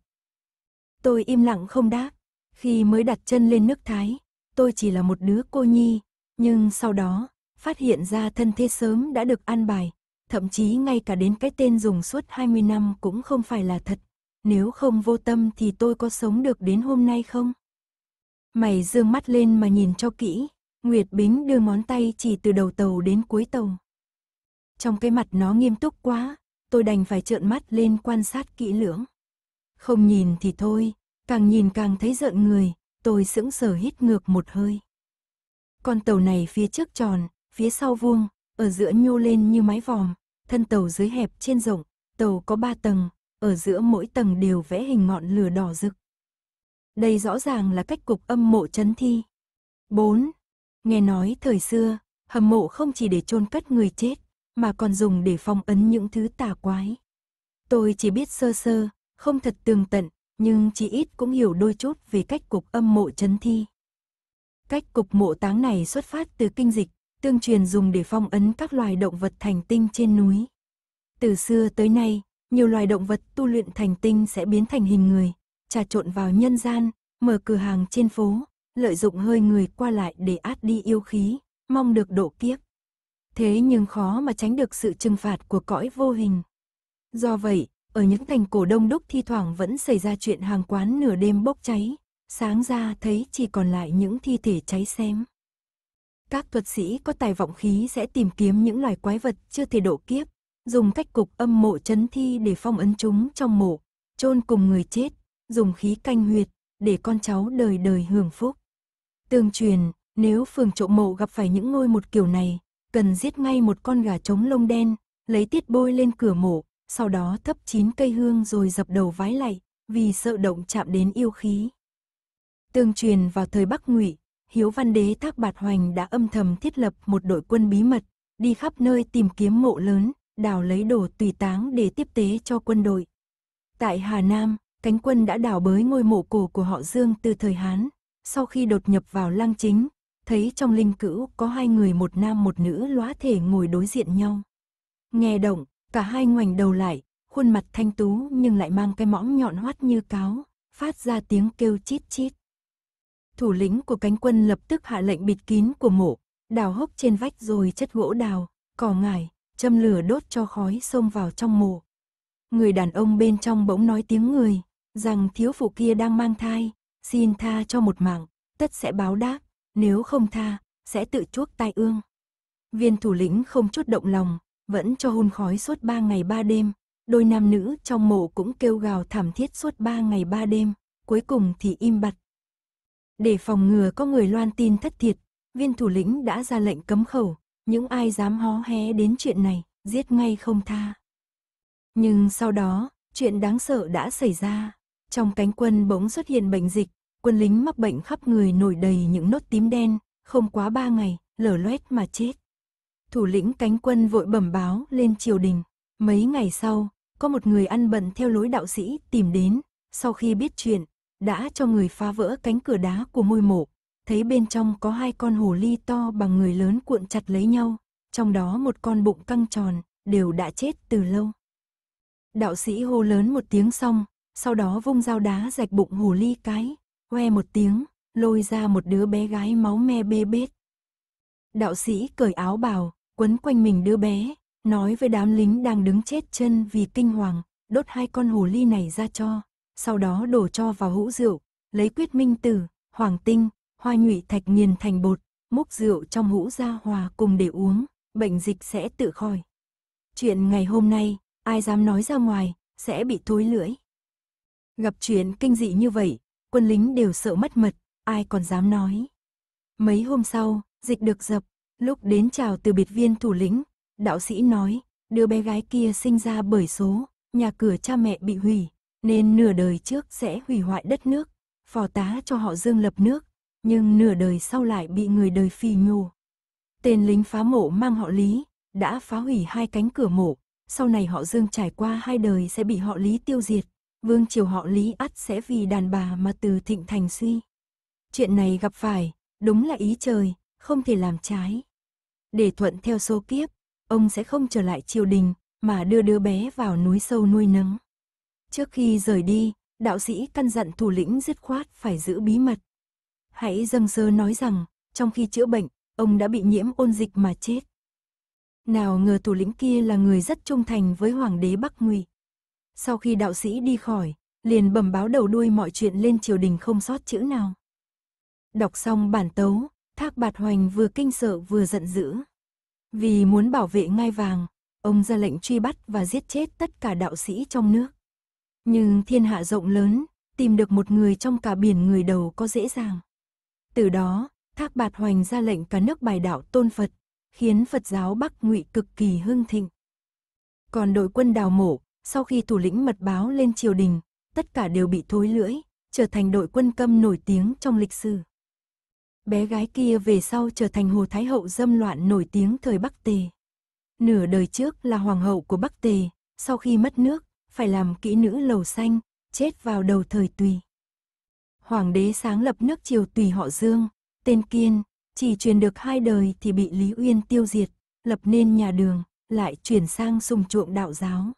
Tôi im lặng không đáp, khi mới đặt chân lên nước Thái, tôi chỉ là một đứa cô nhi, nhưng sau đó, phát hiện ra thân thế sớm đã được an bài, thậm chí ngay cả đến cái tên dùng suốt hai mươi năm cũng không phải là thật. Nếu không vô tâm thì tôi có sống được đến hôm nay không? Mày dương mắt lên mà nhìn cho kỹ, Nguyệt Bính đưa ngón tay chỉ từ đầu tàu đến cuối tàu. Trong cái mặt nó nghiêm túc quá, tôi đành phải trợn mắt lên quan sát kỹ lưỡng. Không nhìn thì thôi, càng nhìn càng thấy rợn người, tôi sững sờ hít ngược một hơi. Con tàu này phía trước tròn, phía sau vuông, ở giữa nhô lên như mái vòm, thân tàu dưới hẹp trên rộng, tàu có ba tầng, ở giữa mỗi tầng đều vẽ hình ngọn lửa đỏ rực. Đây rõ ràng là cách cục âm mộ trấn thi. bốn. Nghe nói thời xưa, hầm mộ không chỉ để chôn cất người chết, mà còn dùng để phong ấn những thứ tà quái. Tôi chỉ biết sơ sơ, không thật tường tận, nhưng chỉ ít cũng hiểu đôi chút về cách cục âm mộ trấn thi. Cách cục mộ táng này xuất phát từ kinh dịch, tương truyền dùng để phong ấn các loài động vật thành tinh trên núi. Từ xưa tới nay, nhiều loài động vật tu luyện thành tinh sẽ biến thành hình người, trà trộn vào nhân gian, mở cửa hàng trên phố, lợi dụng hơi người qua lại để át đi yêu khí, mong được độ kiếp. Thế nhưng khó mà tránh được sự trừng phạt của cõi vô hình. Do vậy, ở những thành cổ đông đúc thi thoảng vẫn xảy ra chuyện hàng quán nửa đêm bốc cháy, sáng ra thấy chỉ còn lại những thi thể cháy xém. Các thuật sĩ có tài vọng khí sẽ tìm kiếm những loài quái vật chưa thể độ kiếp, dùng cách cục âm mộ trấn thi để phong ấn chúng trong mộ, chôn cùng người chết, dùng khí canh huyệt, để con cháu đời đời hưởng phúc. Tương truyền, nếu phường trộm mộ gặp phải những ngôi một kiểu này, cần giết ngay một con gà trống lông đen, lấy tiết bôi lên cửa mộ, sau đó thắp chín cây hương rồi dập đầu vái lạy, vì sợ động chạm đến yêu khí. Tương truyền vào thời Bắc Ngụy, Hiếu Văn Đế Thác Bạt Hoành đã âm thầm thiết lập một đội quân bí mật, đi khắp nơi tìm kiếm mộ lớn, đào lấy đồ tùy táng để tiếp tế cho quân đội. Tại Hà Nam, cánh quân đã đào bới ngôi mộ cổ của họ Dương từ thời Hán, sau khi đột nhập vào lăng chính, thấy trong linh cữu có hai người một nam một nữ lóa thể ngồi đối diện nhau. Nghe động, cả hai ngoảnh đầu lại, khuôn mặt thanh tú nhưng lại mang cái mõm nhọn hoắt như cáo, phát ra tiếng kêu chít chít. Thủ lĩnh của cánh quân lập tức hạ lệnh bịt kín của mộ, đào hốc trên vách rồi chất gỗ đào, cỏ ngải, châm lửa đốt cho khói xông vào trong mộ. Người đàn ông bên trong bỗng nói tiếng người, rằng thiếu phụ kia đang mang thai, xin tha cho một mạng, tất sẽ báo đáp, nếu không tha, sẽ tự chuốc tai ương. Viên thủ lĩnh không chút động lòng, vẫn cho hun khói suốt ba ngày ba đêm, đôi nam nữ trong mộ cũng kêu gào thảm thiết suốt ba ngày ba đêm, cuối cùng thì im bặt. Để phòng ngừa có người loan tin thất thiệt, viên thủ lĩnh đã ra lệnh cấm khẩu, những ai dám hó hé đến chuyện này, giết ngay không tha. Nhưng sau đó, chuyện đáng sợ đã xảy ra. Trong cánh quân bỗng xuất hiện bệnh dịch, quân lính mắc bệnh khắp người nổi đầy những nốt tím đen, không quá ba ngày, lở loét mà chết. Thủ lĩnh cánh quân vội bẩm báo lên triều đình. Mấy ngày sau, có một người ăn bận theo lối đạo sĩ tìm đến, sau khi biết chuyện, đã cho người phá vỡ cánh cửa đá của ngôi mộ, thấy bên trong có hai con hồ ly to bằng người lớn cuộn chặt lấy nhau, trong đó một con bụng căng tròn, đều đã chết từ lâu. Đạo sĩ hô lớn một tiếng xong, sau đó vung dao đá rạch bụng hồ ly cái, hoe một tiếng, lôi ra một đứa bé gái máu me bê bết. Đạo sĩ cởi áo bào, quấn quanh mình đứa bé, nói với đám lính đang đứng chết chân vì kinh hoàng, đốt hai con hồ ly này ra cho, sau đó đổ cho vào hũ rượu, lấy quyết minh tử, hoàng tinh, hoa nhụy thạch nghiền thành bột, múc rượu trong hũ ra hòa cùng để uống, bệnh dịch sẽ tự khỏi. Chuyện ngày hôm nay, ai dám nói ra ngoài, sẽ bị thối lưỡi. Gặp chuyện kinh dị như vậy, quân lính đều sợ mất mật, ai còn dám nói. Mấy hôm sau, dịch được dập, lúc đến chào từ biệt viên thủ lĩnh, đạo sĩ nói, đứa bé gái kia sinh ra bởi số, nhà cửa cha mẹ bị hủy, nên nửa đời trước sẽ hủy hoại đất nước, phò tá cho họ Dương lập nước, nhưng nửa đời sau lại bị người đời phỉ nhổ. Tên lính phá mộ mang họ Lý, đã phá hủy hai cánh cửa mộ, sau này họ Dương trải qua hai đời sẽ bị họ Lý tiêu diệt. Vương triều họ Lý ắt sẽ vì đàn bà mà từ thịnh thành suy. Chuyện này gặp phải, đúng là ý trời, không thể làm trái. Để thuận theo số kiếp, ông sẽ không trở lại triều đình, mà đưa đứa bé vào núi sâu nuôi nấng. Trước khi rời đi, đạo sĩ căn dặn thủ lĩnh dứt khoát phải giữ bí mật. Hãy dâng sơ nói rằng, trong khi chữa bệnh, ông đã bị nhiễm ôn dịch mà chết. Nào ngờ thủ lĩnh kia là người rất trung thành với hoàng đế Bắc Ngụy. Sau khi đạo sĩ đi khỏi, liền bẩm báo đầu đuôi mọi chuyện lên triều đình không sót chữ nào. Đọc xong bản tấu, Thác Bạt Hoành vừa kinh sợ vừa giận dữ. Vì muốn bảo vệ ngai vàng, ông ra lệnh truy bắt và giết chết tất cả đạo sĩ trong nước. Nhưng thiên hạ rộng lớn, tìm được một người trong cả biển người đầu có dễ dàng. Từ đó, Thác Bạt Hoành ra lệnh cả nước bài đạo tôn Phật, khiến Phật giáo Bắc Ngụy cực kỳ hưng thịnh. Còn đội quân đào mộ, sau khi thủ lĩnh mật báo lên triều đình, tất cả đều bị thối lưỡi, trở thành đội quân câm nổi tiếng trong lịch sử. Bé gái kia về sau trở thành Hồ Thái Hậu dâm loạn nổi tiếng thời Bắc Tề. Nửa đời trước là hoàng hậu của Bắc Tề, sau khi mất nước, phải làm kỹ nữ lầu xanh, chết vào đầu thời Tùy. Hoàng đế sáng lập nước triều Tùy họ Dương, tên Kiên, chỉ truyền được hai đời thì bị Lý Uyên tiêu diệt, lập nên nhà Đường, lại chuyển sang sùng chuộng đạo giáo.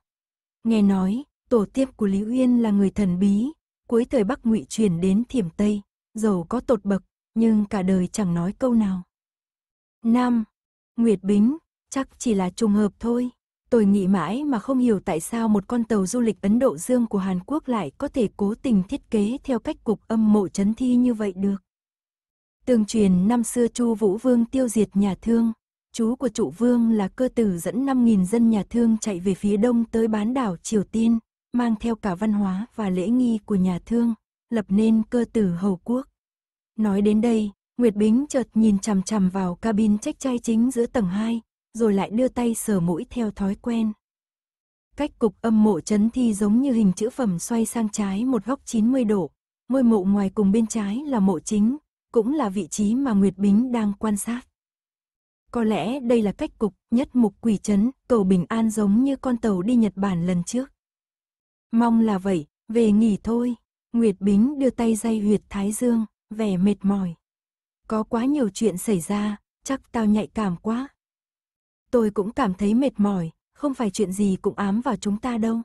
Nghe nói, tổ tiên của Lý Uyên là người thần bí, cuối thời Bắc Ngụy chuyển đến Thiểm Tây, giàu có tột bậc, nhưng cả đời chẳng nói câu nào. năm. Nguyệt Bính, chắc chỉ là trùng hợp thôi. Tôi nghĩ mãi mà không hiểu tại sao một con tàu du lịch Ấn Độ Dương của Hàn Quốc lại có thể cố tình thiết kế theo cách cục âm mộ trấn thi như vậy được. Tương truyền năm xưa Chu Vũ Vương tiêu diệt nhà Thương, chú của Trụ Vương là Cơ Tử dẫn năm nghìn dân nhà Thương chạy về phía đông tới bán đảo Triều Tiên, mang theo cả văn hóa và lễ nghi của nhà Thương, lập nên Cơ Tử Hầu Quốc. Nói đến đây, Nguyệt Bính chợt nhìn chằm chằm vào cabin check chai chính giữa tầng hai, rồi lại đưa tay sờ mũi theo thói quen. Cách cục âm mộ trấn thi giống như hình chữ phẩm xoay sang trái một góc chín mươi độ, ngôi mộ ngoài cùng bên trái là mộ chính, cũng là vị trí mà Nguyệt Bính đang quan sát. Có lẽ đây là cách cục nhất mục quỷ trấn, cầu bình an giống như con tàu đi Nhật Bản lần trước. Mong là vậy, về nghỉ thôi. Nguyệt Bính đưa tay day huyệt thái dương, vẻ mệt mỏi. Có quá nhiều chuyện xảy ra, chắc tao nhạy cảm quá. Tôi cũng cảm thấy mệt mỏi, không phải chuyện gì cũng ám vào chúng ta đâu.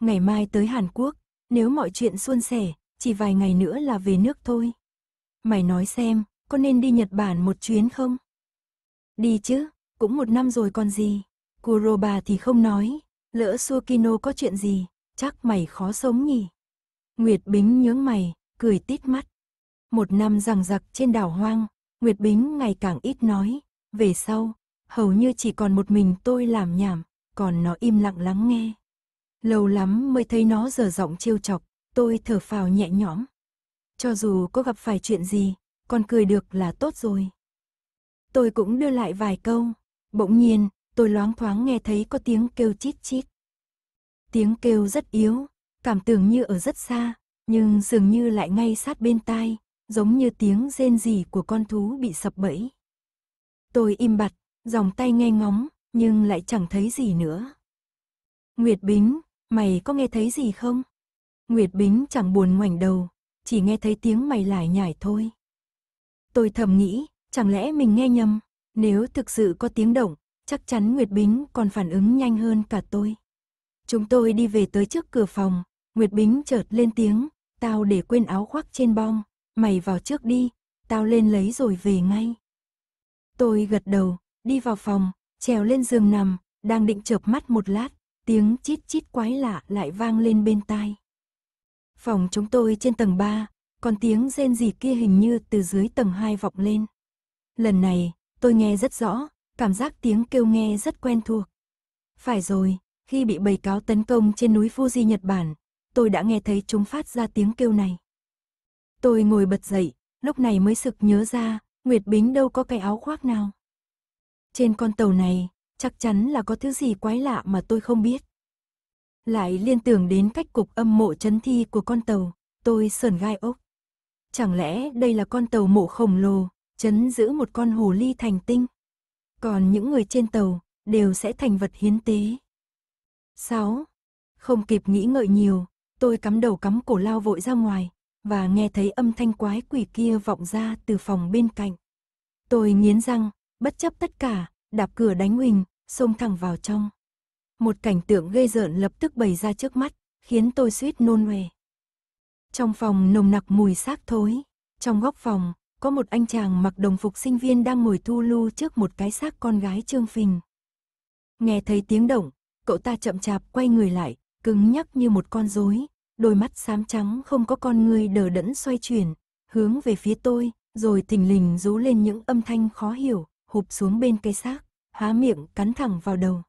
Ngày mai tới Hàn Quốc, nếu mọi chuyện suôn sẻ, chỉ vài ngày nữa là về nước thôi. Mày nói xem, có nên đi Nhật Bản một chuyến không? Đi chứ, cũng một năm rồi còn gì. Kuroba thì không nói, lỡ Tsukino có chuyện gì, chắc mày khó sống nhỉ. Nguyệt Bính nhướng mày, cười tít mắt. Một năm giằng giặc trên đảo hoang, Nguyệt Bính ngày càng ít nói. Về sau, hầu như chỉ còn một mình tôi làm nhảm, còn nó im lặng lắng nghe. Lâu lắm mới thấy nó giở giọng trêu chọc, tôi thở phào nhẹ nhõm. Cho dù có gặp phải chuyện gì, còn cười được là tốt rồi. Tôi cũng đưa lại vài câu. Bỗng nhiên, tôi loáng thoáng nghe thấy có tiếng kêu chít chít. Tiếng kêu rất yếu, cảm tưởng như ở rất xa, nhưng dường như lại ngay sát bên tai, giống như tiếng rên rỉ của con thú bị sập bẫy. Tôi im bặt, dòng tay nghe ngóng, nhưng lại chẳng thấy gì nữa. Nguyệt Bính, mày có nghe thấy gì không? Nguyệt Bính chẳng buồn ngoảnh đầu, chỉ nghe thấy tiếng mày lải nhải thôi. Tôi thầm nghĩ, chẳng lẽ mình nghe nhầm, nếu thực sự có tiếng động, chắc chắn Nguyệt Bính còn phản ứng nhanh hơn cả tôi. Chúng tôi đi về tới trước cửa phòng, Nguyệt Bính chợt lên tiếng, tao để quên áo khoác trên bong, mày vào trước đi, tao lên lấy rồi về ngay. Tôi gật đầu, đi vào phòng, trèo lên giường nằm, đang định chợp mắt một lát, tiếng chít chít quái lạ lại vang lên bên tai. Phòng chúng tôi trên tầng ba, còn tiếng rên rỉ kia hình như từ dưới tầng hai vọng lên. Lần này, tôi nghe rất rõ, cảm giác tiếng kêu nghe rất quen thuộc. Phải rồi, khi bị bầy cáo tấn công trên núi Fuji Nhật Bản, tôi đã nghe thấy chúng phát ra tiếng kêu này. Tôi ngồi bật dậy, lúc này mới sực nhớ ra, Nguyệt Bính đâu có cái áo khoác nào. Trên con tàu này, chắc chắn là có thứ gì quái lạ mà tôi không biết. Lại liên tưởng đến cách cục âm mộ trấn thi của con tàu, tôi sởn gai ốc. Chẳng lẽ đây là con tàu mộ khổng lồ, trấn giữ một con hồ ly thành tinh. Còn những người trên tàu, đều sẽ thành vật hiến tế. sáu. Không kịp nghĩ ngợi nhiều, tôi cắm đầu cắm cổ lao vội ra ngoài, và nghe thấy âm thanh quái quỷ kia vọng ra từ phòng bên cạnh. Tôi nghiến răng, bất chấp tất cả, đạp cửa đánh huỳnh, xông thẳng vào trong. Một cảnh tượng ghê rợn lập tức bày ra trước mắt, khiến tôi suýt nôn ọe. Trong phòng nồng nặc mùi xác thối, trong góc phòng, có một anh chàng mặc đồng phục sinh viên đang ngồi thu lu trước một cái xác con gái trương phình. Nghe thấy tiếng động, cậu ta chậm chạp quay người lại, cứng nhắc như một con rối, đôi mắt xám trắng không có con người đờ đẫn xoay chuyển, hướng về phía tôi, rồi thình lình rú lên những âm thanh khó hiểu, hụp xuống bên cây xác, há miệng cắn thẳng vào đầu.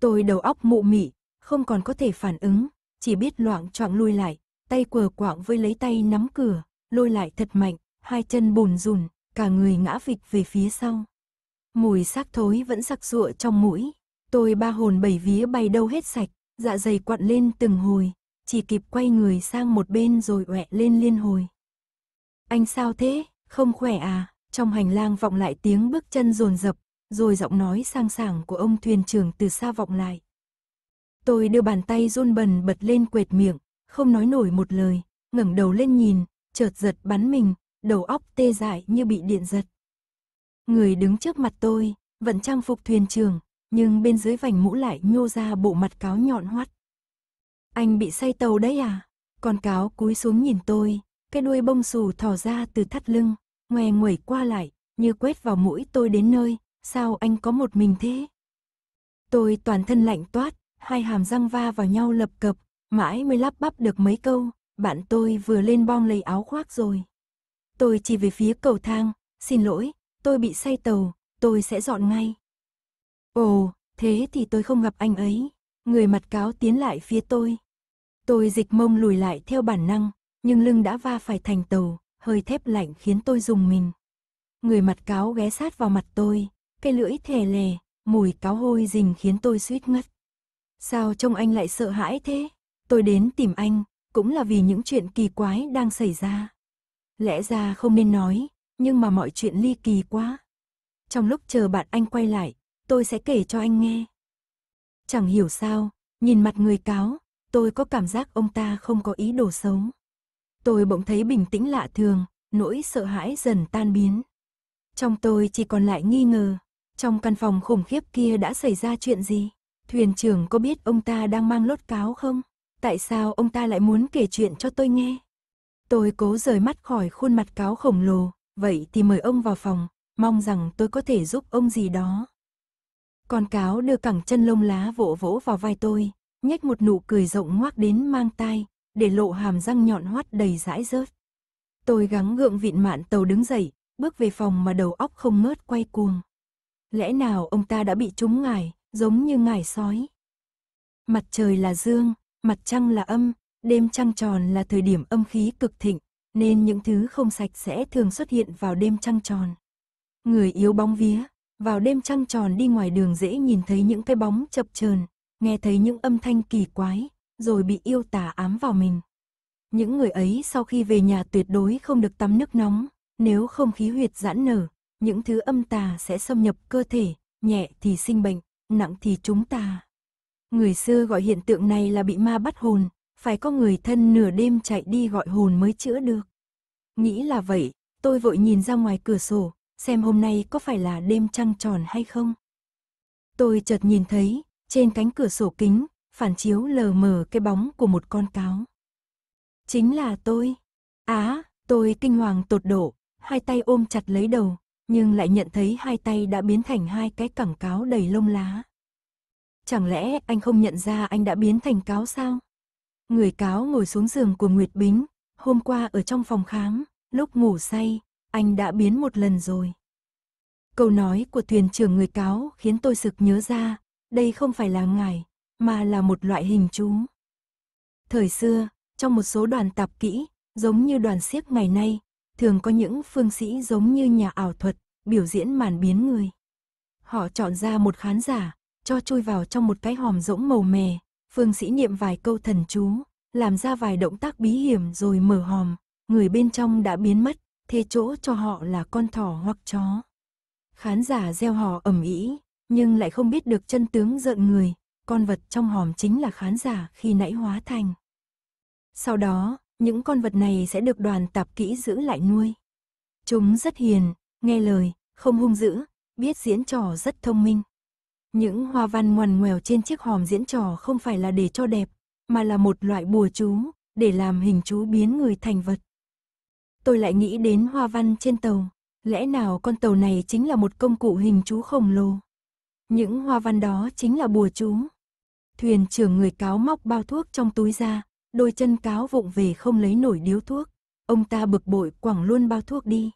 Tôi đầu óc mụ mị, không còn có thể phản ứng, chỉ biết loạng choạng lui lại, tay quờ quạng với lấy tay nắm cửa, lôi lại thật mạnh, hai chân bùn rùn, cả người ngã vịch về phía sau. Mùi xác thối vẫn sặc sụa trong mũi, tôi ba hồn bảy vía bay đâu hết sạch, dạ dày quặn lên từng hồi, chỉ kịp quay người sang một bên rồi oẹ lên liên hồi. Anh sao thế, không khỏe à? Trong hành lang vọng lại tiếng bước chân dồn dập, rồi giọng nói sang sảng của ông thuyền trưởng từ xa vọng lại. Tôi đưa bàn tay run bần bật lên quệt miệng, không nói nổi một lời, ngẩng đầu lên nhìn, chợt giật bắn mình, đầu óc tê dại như bị điện giật. Người đứng trước mặt tôi, vẫn trang phục thuyền trưởng, nhưng bên dưới vành mũ lại nhô ra bộ mặt cáo nhọn hoắt. Anh bị say tàu đấy à? Con cáo cúi xuống nhìn tôi, cái đuôi bông xù thò ra từ thắt lưng, ngoe nguẩy qua lại, như quét vào mũi tôi đến nơi. Sao anh có một mình thế? Tôi toàn thân lạnh toát, hai hàm răng va vào nhau lập cập, mãi mới lắp bắp được mấy câu, bạn tôi vừa lên bong lấy áo khoác rồi. Tôi chỉ về phía cầu thang, xin lỗi, tôi bị say tàu, tôi sẽ dọn ngay. Ồ, thế thì tôi không gặp anh ấy. Người mặt cáo tiến lại phía tôi. Tôi dịch mông lùi lại theo bản năng, nhưng lưng đã va phải thành tàu, hơi thép lạnh khiến tôi rùng mình. Người mặt cáo ghé sát vào mặt tôi, cái lưỡi thè lè, mùi cáo hôi rình khiến tôi suýt ngất. Sao trông anh lại sợ hãi thế? Tôi đến tìm anh, cũng là vì những chuyện kỳ quái đang xảy ra. Lẽ ra không nên nói, nhưng mà mọi chuyện ly kỳ quá. Trong lúc chờ bạn anh quay lại, tôi sẽ kể cho anh nghe. Chẳng hiểu sao, nhìn mặt người cáo, tôi có cảm giác ông ta không có ý đồ xấu. Tôi bỗng thấy bình tĩnh lạ thường, nỗi sợ hãi dần tan biến. Trong tôi chỉ còn lại nghi ngờ, trong căn phòng khủng khiếp kia đã xảy ra chuyện gì? Thuyền trưởng có biết ông ta đang mang lốt cáo không? Tại sao ông ta lại muốn kể chuyện cho tôi nghe? Tôi cố rời mắt khỏi khuôn mặt cáo khổng lồ, vậy thì mời ông vào phòng, mong rằng tôi có thể giúp ông gì đó. Con cáo đưa cẳng chân lông lá vỗ vỗ vào vai tôi, nhếch một nụ cười rộng ngoác đến mang tai, để lộ hàm răng nhọn hoắt đầy rãi rớt. Tôi gắng gượng vịn mạn tàu đứng dậy, bước về phòng mà đầu óc không ngớt quay cuồng. Lẽ nào ông ta đã bị trúng ngải, giống như ngải sói? Mặt trời là dương, mặt trăng là âm, đêm trăng tròn là thời điểm âm khí cực thịnh, nên những thứ không sạch sẽ thường xuất hiện vào đêm trăng tròn. Người yếu bóng vía, vào đêm trăng tròn đi ngoài đường dễ nhìn thấy những cái bóng chập chờn, nghe thấy những âm thanh kỳ quái, rồi bị yêu tà ám vào mình. Những người ấy sau khi về nhà tuyệt đối không được tắm nước nóng, nếu không khí huyệt giãn nở, những thứ âm tà sẽ xâm nhập cơ thể, nhẹ thì sinh bệnh, nặng thì trúng tà. Người xưa gọi hiện tượng này là bị ma bắt hồn, phải có người thân nửa đêm chạy đi gọi hồn mới chữa được. Nghĩ là vậy, tôi vội nhìn ra ngoài cửa sổ, xem hôm nay có phải là đêm trăng tròn hay không. Tôi chợt nhìn thấy, trên cánh cửa sổ kính, phản chiếu lờ mờ cái bóng của một con cáo. Chính là tôi. Á, à, tôi kinh hoàng tột độ, hai tay ôm chặt lấy đầu, nhưng lại nhận thấy hai tay đã biến thành hai cái cẳng cáo đầy lông lá. Chẳng lẽ anh không nhận ra anh đã biến thành cáo sao? Người cáo ngồi xuống giường của Nguyệt Bính, hôm qua ở trong phòng khám, lúc ngủ say, anh đã biến một lần rồi. Câu nói của thuyền trưởng người cáo khiến tôi sực nhớ ra, đây không phải là ngải, mà là một loại hình chú. Thời xưa, trong một số đoàn tạp kỹ, giống như đoàn xiếc ngày nay, thường có những phương sĩ giống như nhà ảo thuật, biểu diễn màn biến người. Họ chọn ra một khán giả, cho chui vào trong một cái hòm rỗng màu mè, phương sĩ niệm vài câu thần chú, làm ra vài động tác bí hiểm rồi mở hòm, người bên trong đã biến mất, thế chỗ cho họ là con thỏ hoặc chó. Khán giả reo hò ầm ĩ, nhưng lại không biết được chân tướng giận người, con vật trong hòm chính là khán giả khi nãy hóa thành. Sau đó, những con vật này sẽ được đoàn tạp kỹ giữ lại nuôi. Chúng rất hiền, nghe lời, không hung dữ, biết diễn trò rất thông minh. Những hoa văn ngoằn ngoèo trên chiếc hòm diễn trò không phải là để cho đẹp, mà là một loại bùa chú, để làm hình chú biến người thành vật. Tôi lại nghĩ đến hoa văn trên tàu, lẽ nào con tàu này chính là một công cụ hình chú khổng lồ? Những hoa văn đó chính là bùa chú. Thuyền trưởng người cáo móc bao thuốc trong túi ra, đôi chân cáo vụng về không lấy nổi điếu thuốc, ông ta bực bội quẳng luôn bao thuốc đi.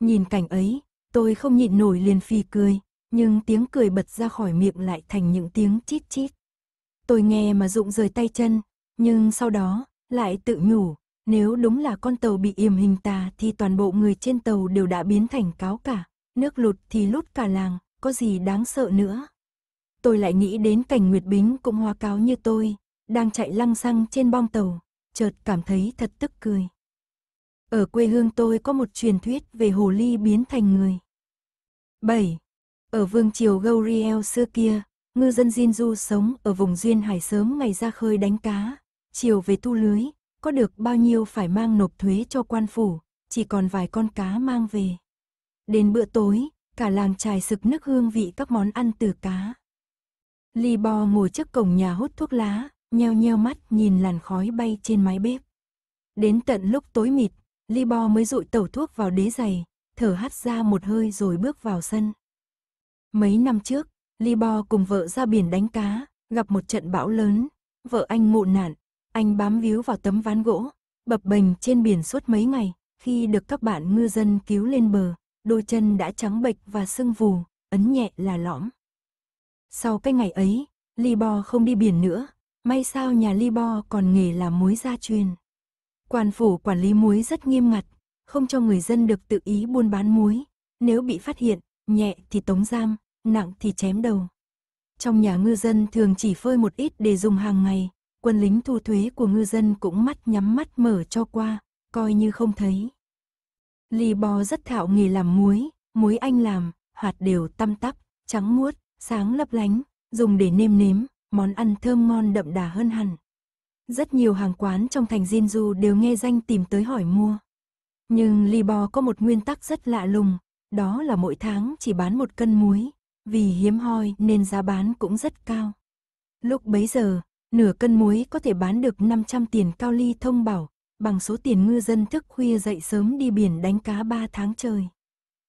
Nhìn cảnh ấy, tôi không nhịn nổi liền phì cười, nhưng tiếng cười bật ra khỏi miệng lại thành những tiếng chít chít. Tôi nghe mà rụng rời tay chân, nhưng sau đó lại tự nhủ, nếu đúng là con tàu bị yểm hình tà thì toàn bộ người trên tàu đều đã biến thành cáo cả, nước lụt thì lút cả làng, có gì đáng sợ nữa. Tôi lại nghĩ đến cảnh Nguyệt Bính cũng hoa cáo như tôi, đang chạy lăng xăng trên bong tàu, chợt cảm thấy thật tức cười. Ở quê hương tôi có một truyền thuyết về hồ ly biến thành người. bảy. Ở vương triều Gauriel xưa kia, ngư dân Jinju sống ở vùng duyên hải sớm ngày ra khơi đánh cá, chiều về thu lưới, có được bao nhiêu phải mang nộp thuế cho quan phủ, chỉ còn vài con cá mang về. Đến bữa tối, cả làng trài sực nức hương vị các món ăn từ cá. Li Bo ngồi trước cổng nhà hút thuốc lá, nheo nheo mắt nhìn làn khói bay trên mái bếp. Đến tận lúc tối mịt, Li Bo mới dụi tẩu thuốc vào đế giày, thở hắt ra một hơi rồi bước vào sân. Mấy năm trước, Li Bo cùng vợ ra biển đánh cá, gặp một trận bão lớn, vợ anh ngộ nạn, anh bám víu vào tấm ván gỗ, bập bềnh trên biển suốt mấy ngày, khi được các bạn ngư dân cứu lên bờ, đôi chân đã trắng bệch và sưng vù, ấn nhẹ là lõm. Sau cái ngày ấy, Li Bo không đi biển nữa, may sao nhà Li Bo còn nghề làm muối gia truyền. Quan phủ quản lý muối rất nghiêm ngặt, không cho người dân được tự ý buôn bán muối, nếu bị phát hiện, nhẹ thì tống giam, nặng thì chém đầu. Trong nhà ngư dân thường chỉ phơi một ít để dùng hàng ngày, quân lính thu thuế của ngư dân cũng mắt nhắm mắt mở cho qua, coi như không thấy. Li Bo rất thạo nghề làm muối, muối anh làm, hạt đều tăm tắp, trắng muốt, sáng lấp lánh, dùng để nêm nếm, món ăn thơm ngon đậm đà hơn hẳn. Rất nhiều hàng quán trong thành Jinju đều nghe danh tìm tới hỏi mua. Nhưng Li Bo có một nguyên tắc rất lạ lùng, đó là mỗi tháng chỉ bán một cân muối, vì hiếm hoi nên giá bán cũng rất cao. Lúc bấy giờ, nửa cân muối có thể bán được năm trăm tiền Cao Ly thông bảo, bằng số tiền ngư dân thức khuya dậy sớm đi biển đánh cá ba tháng trời.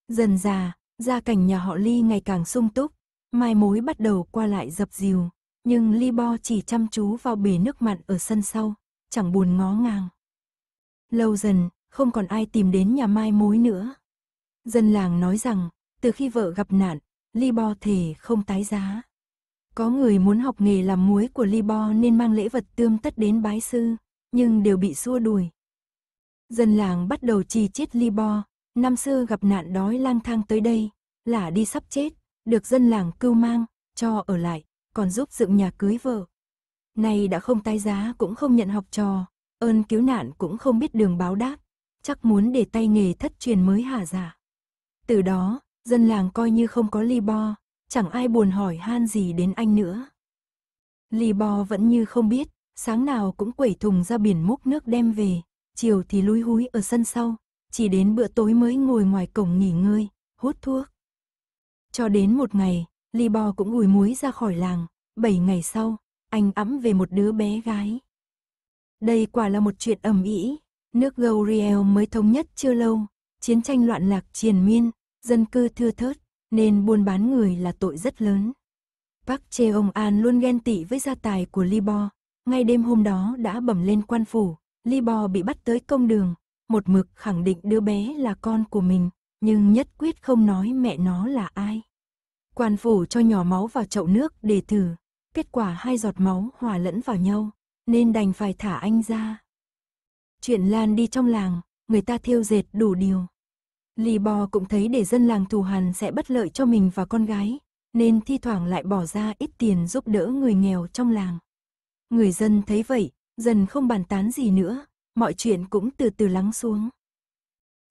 Dần già, gia cảnh nhà họ Li ngày càng sung túc, mai mối bắt đầu qua lại dập dìu, nhưng Li Bo chỉ chăm chú vào bể nước mặn ở sân sau, chẳng buồn ngó ngàng. Lâu dần, không còn ai tìm đến nhà mai mối nữa. Dân làng nói rằng, từ khi vợ gặp nạn, Li Bo thề không tái giá. Có người muốn học nghề làm muối của Li Bo nên mang lễ vật tươm tất đến bái sư, nhưng đều bị xua đuổi. Dân làng bắt đầu chì chiết Li Bo, năm xưa gặp nạn đói lang thang tới đây, lả đi sắp chết, được dân làng cưu mang, cho ở lại, còn giúp dựng nhà cưới vợ. Nay đã không tái giá cũng không nhận học trò, ơn cứu nạn cũng không biết đường báo đáp, chắc muốn để tay nghề thất truyền mới hả giả. Từ đó, dân làng coi như không có Li Bo, chẳng ai buồn hỏi han gì đến anh nữa. Li Bo vẫn như không biết, sáng nào cũng quẩy thùng ra biển múc nước đem về, chiều thì lúi húi ở sân sau, chỉ đến bữa tối mới ngồi ngoài cổng nghỉ ngơi, hút thuốc. Cho đến một ngày, Li Bo cũng ủi muối ra khỏi làng, bảy ngày sau, anh ẵm về một đứa bé gái. Đây quả là một chuyện ầm ĩ, nước Gauriel mới thống nhất chưa lâu, chiến tranh loạn lạc triền miên, dân cư thưa thớt, nên buôn bán người là tội rất lớn. Park Cheong An luôn ghen tị với gia tài của Li Bo, ngay đêm hôm đó đã bẩm lên quan phủ, Li Bo bị bắt tới công đường, một mực khẳng định đứa bé là con của mình, nhưng nhất quyết không nói mẹ nó là ai. Quan phủ cho nhỏ máu vào chậu nước để thử, kết quả hai giọt máu hòa lẫn vào nhau, nên đành phải thả anh ra. Chuyện lan đi trong làng, người ta thêu dệt đủ điều. Li Bo cũng thấy để dân làng thù hằn sẽ bất lợi cho mình và con gái, nên thi thoảng lại bỏ ra ít tiền giúp đỡ người nghèo trong làng. Người dân thấy vậy, dần không bàn tán gì nữa, mọi chuyện cũng từ từ lắng xuống.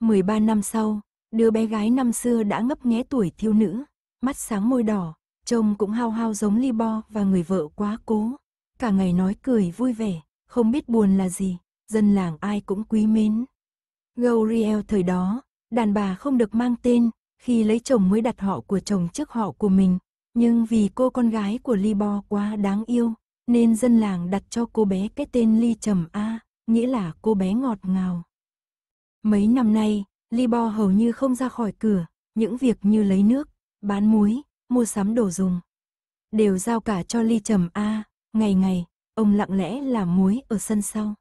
mười ba năm sau, đứa bé gái năm xưa đã ngấp nghé tuổi thiếu nữ, mắt sáng môi đỏ, trông cũng hao hao giống Li Bo và người vợ quá cố. Cả ngày nói cười vui vẻ, không biết buồn là gì, dân làng ai cũng quý mến. Gauriel thời đó, đàn bà không được mang tên, khi lấy chồng mới đặt họ của chồng trước họ của mình, nhưng vì cô con gái của Li Bo quá đáng yêu, nên dân làng đặt cho cô bé cái tên Li Trầm A, nghĩa là cô bé ngọt ngào. Mấy năm nay, Li Bo hầu như không ra khỏi cửa, những việc như lấy nước, bán muối, mua sắm đồ dùng, đều giao cả cho Li Trầm A, ngày ngày, ông lặng lẽ làm muối ở sân sau.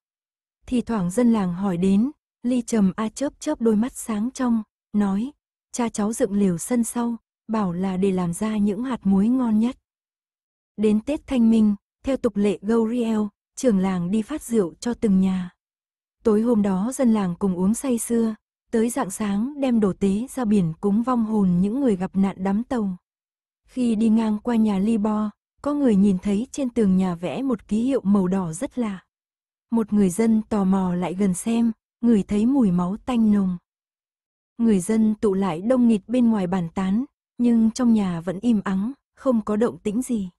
Thì thoảng dân làng hỏi đến, Li Trầm A chớp chớp đôi mắt sáng trong, nói, cha cháu dựng lều sân sau, bảo là để làm ra những hạt muối ngon nhất. Đến Tết Thanh Minh, theo tục lệ Gauriel, trưởng làng đi phát rượu cho từng nhà. Tối hôm đó dân làng cùng uống say sưa, tới rạng sáng đem đồ tế ra biển cúng vong hồn những người gặp nạn đắm tàu. Khi đi ngang qua nhà Li Bo, có người nhìn thấy trên tường nhà vẽ một ký hiệu màu đỏ rất lạ. Một người dân tò mò lại gần xem, ngửi thấy mùi máu tanh nồng. Người dân tụ lại đông nghịt bên ngoài bàn tán, nhưng trong nhà vẫn im ắng, không có động tĩnh gì.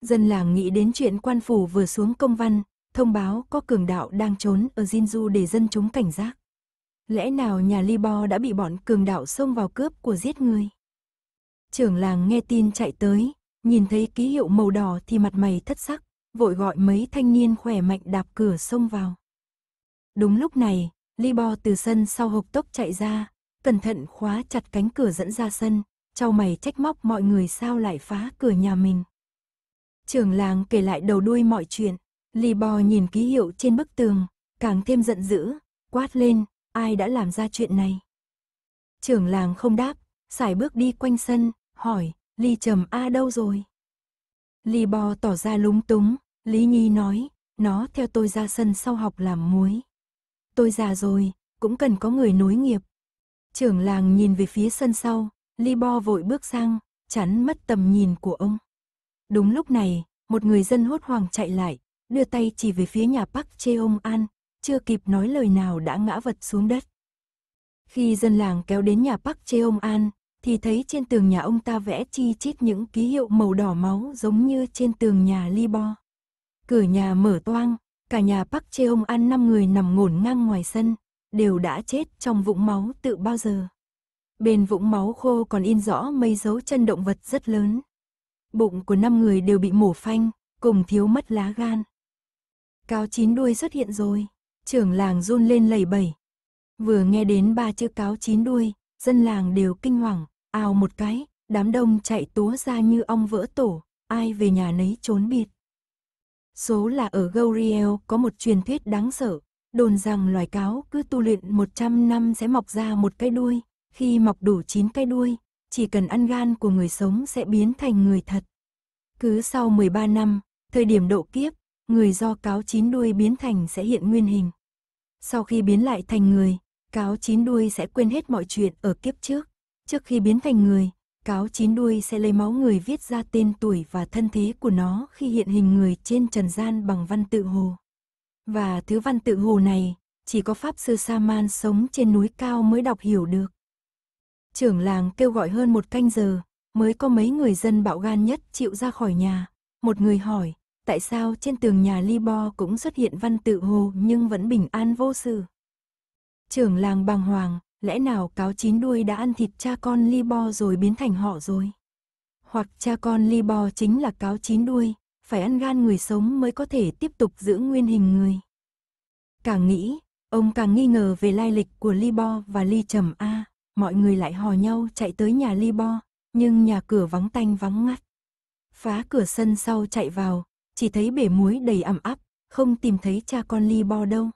Dân làng nghĩ đến chuyện quan phủ vừa xuống công văn, thông báo có cường đạo đang trốn ở Jinju để dân chúng cảnh giác. Lẽ nào nhà Li Bo đã bị bọn cường đạo xông vào cướp của giết người? Trưởng làng nghe tin chạy tới, nhìn thấy ký hiệu màu đỏ thì mặt mày thất sắc, vội gọi mấy thanh niên khỏe mạnh đạp cửa xông vào. Đúng lúc này, Li Bo từ sân sau hộc tốc chạy ra, cẩn thận khóa chặt cánh cửa dẫn ra sân, chau mày trách móc mọi người sao lại phá cửa nhà mình. Trưởng làng kể lại đầu đuôi mọi chuyện, Li Bo nhìn ký hiệu trên bức tường, càng thêm giận dữ, quát lên, ai đã làm ra chuyện này? Trưởng làng không đáp, sải bước đi quanh sân, hỏi, Li Trầm A đâu rồi? Li Bo tỏ ra lúng túng, Lý Nhi nói, nó theo tôi ra sân sau học làm muối. Tôi già rồi, cũng cần có người nối nghiệp. Trưởng làng nhìn về phía sân sau, Li Bo vội bước sang, chắn mất tầm nhìn của ông. Đúng lúc này, một người dân hốt hoảng chạy lại, đưa tay chỉ về phía nhà Park Cheong An, chưa kịp nói lời nào đã ngã vật xuống đất. Khi dân làng kéo đến nhà Park Cheong An, thì thấy trên tường nhà ông ta vẽ chi chít những ký hiệu màu đỏ máu giống như trên tường nhà Li Bo. Cửa nhà mở toang, cả nhà Park Cheong An năm người nằm ngổn ngang ngoài sân, đều đã chết trong vũng máu tự bao giờ. Bên vũng máu khô còn in rõ mấy dấu chân động vật rất lớn. Bụng của năm người đều bị mổ phanh, cùng thiếu mất lá gan. Cáo chín đuôi xuất hiện rồi, trưởng làng run lên lẩy bẩy. Vừa nghe đến ba chữ cáo chín đuôi, dân làng đều kinh hoàng, ào một cái, đám đông chạy túa ra như ong vỡ tổ, ai về nhà nấy trốn biệt. Số là ở Gauriel có một truyền thuyết đáng sợ, đồn rằng loài cáo cứ tu luyện một trăm năm sẽ mọc ra một cái đuôi, khi mọc đủ chín cái đuôi, chỉ cần ăn gan của người sống sẽ biến thành người thật. Cứ sau mười ba năm, thời điểm độ kiếp, người do cáo chín đuôi biến thành sẽ hiện nguyên hình. Sau khi biến lại thành người, cáo chín đuôi sẽ quên hết mọi chuyện ở kiếp trước. Trước khi biến thành người, cáo chín đuôi sẽ lấy máu người viết ra tên tuổi và thân thế của nó khi hiện hình người trên trần gian bằng văn tự hồ. Và thứ văn tự hồ này, chỉ có Pháp Sư Saman sống trên núi cao mới đọc hiểu được. Trưởng làng kêu gọi hơn một canh giờ, mới có mấy người dân bạo gan nhất chịu ra khỏi nhà. Một người hỏi, tại sao trên tường nhà Li Bo cũng xuất hiện văn tự hồ nhưng vẫn bình an vô sự? Trưởng làng bàng hoàng, lẽ nào cáo chín đuôi đã ăn thịt cha con Li Bo rồi biến thành họ rồi? Hoặc cha con Li Bo chính là cáo chín đuôi, phải ăn gan người sống mới có thể tiếp tục giữ nguyên hình người. Càng nghĩ, ông càng nghi ngờ về lai lịch của Li Bo và Li Trầm A. Mọi người lại hò nhau chạy tới nhà Li Bo, nhưng nhà cửa vắng tanh vắng ngắt. Phá cửa sân sau chạy vào, chỉ thấy bể muối đầy ẩm áp, không tìm thấy cha con Li Bo đâu.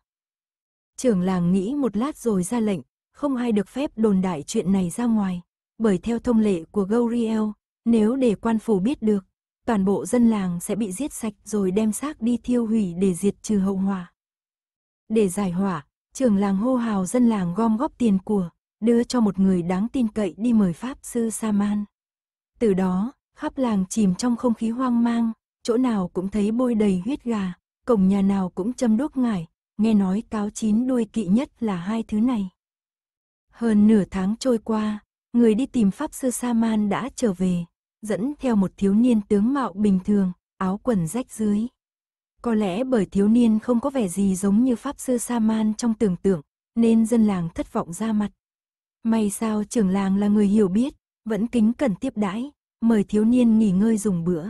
Trưởng làng nghĩ một lát rồi ra lệnh, không ai được phép đồn đại chuyện này ra ngoài, bởi theo thông lệ của Gauriel, nếu để quan phủ biết được, toàn bộ dân làng sẽ bị giết sạch rồi đem xác đi thiêu hủy để diệt trừ hậu họa. Để giải hỏa, trưởng làng hô hào dân làng gom góp tiền của, đưa cho một người đáng tin cậy đi mời Pháp Sư Saman. Từ đó, khắp làng chìm trong không khí hoang mang, chỗ nào cũng thấy bôi đầy huyết gà, cổng nhà nào cũng châm đuốc ngải, nghe nói cáo chín đuôi kỵ nhất là hai thứ này. Hơn nửa tháng trôi qua, người đi tìm Pháp Sư Saman đã trở về, dẫn theo một thiếu niên tướng mạo bình thường, áo quần rách rưới. Có lẽ bởi thiếu niên không có vẻ gì giống như Pháp Sư Saman trong tưởng tượng, nên dân làng thất vọng ra mặt. May sao trưởng làng là người hiểu biết, vẫn kính cẩn tiếp đãi, mời thiếu niên nghỉ ngơi dùng bữa.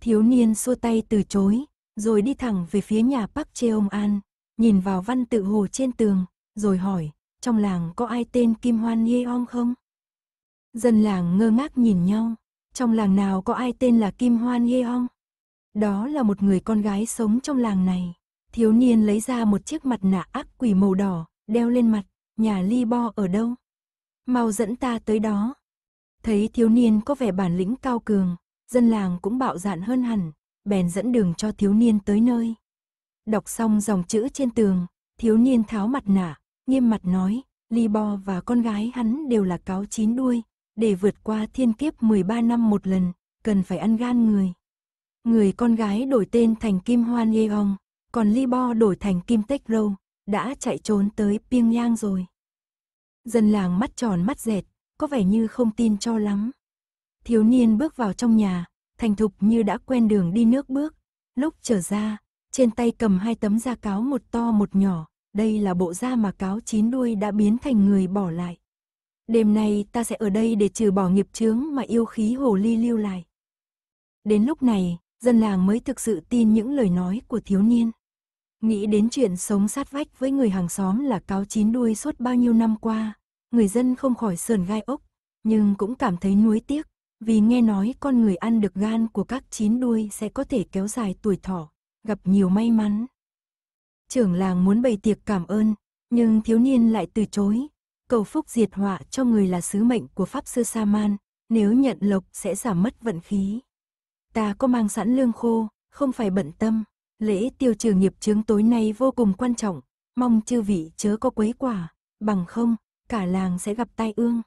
Thiếu niên xua tay từ chối, rồi đi thẳng về phía nhà Park Cheong An, nhìn vào văn tự hồ trên tường, rồi hỏi, trong làng có ai tên Kim Hwan-yeong không? Dân làng ngơ ngác nhìn nhau, trong làng nào có ai tên là Kim Hwan-yeong? Đó là một người con gái sống trong làng này. Thiếu niên lấy ra một chiếc mặt nạ ác quỷ màu đỏ, đeo lên mặt, nhà Li Bo ở đâu? mau dẫn ta tới đó. Thấy thiếu niên có vẻ bản lĩnh cao cường, dân làng cũng bạo dạn hơn hẳn, bèn dẫn đường cho thiếu niên tới nơi. Đọc xong dòng chữ trên tường, thiếu niên tháo mặt nạ, nghiêm mặt nói, Li Bo và con gái hắn đều là cáo chín đuôi, để vượt qua thiên kiếp mười ba năm một lần, cần phải ăn gan người. Người con gái đổi tên thành Kim Hwan-yeong, còn Li Bo đổi thành Kim Tech Râu, đã chạy trốn tới Pyongyang rồi. Dân làng mắt tròn mắt dẹt, có vẻ như không tin cho lắm. Thiếu niên bước vào trong nhà, thành thục như đã quen đường đi nước bước, lúc trở ra, trên tay cầm hai tấm da cáo một to một nhỏ, đây là bộ da mà cáo chín đuôi đã biến thành người bỏ lại. Đêm nay ta sẽ ở đây để trừ bỏ nghiệp chướng mà yêu khí hồ ly lưu lại. Đến lúc này, dân làng mới thực sự tin những lời nói của thiếu niên. Nghĩ đến chuyện sống sát vách với người hàng xóm là cáo chín đuôi suốt bao nhiêu năm qua, người dân không khỏi sờn gai ốc, nhưng cũng cảm thấy nuối tiếc, vì nghe nói con người ăn được gan của các chín đuôi sẽ có thể kéo dài tuổi thọ, gặp nhiều may mắn. Trưởng làng muốn bày tiệc cảm ơn, nhưng thiếu niên lại từ chối, cầu phúc diệt họa cho người là sứ mệnh của Pháp Sư Saman, nếu nhận lộc sẽ giảm mất vận khí. Ta có mang sẵn lương khô, không phải bận tâm, lễ tiêu trừ nghiệp chướng tối nay vô cùng quan trọng, mong chư vị chớ có quấy quả, bằng không, cả làng sẽ gặp tai ương.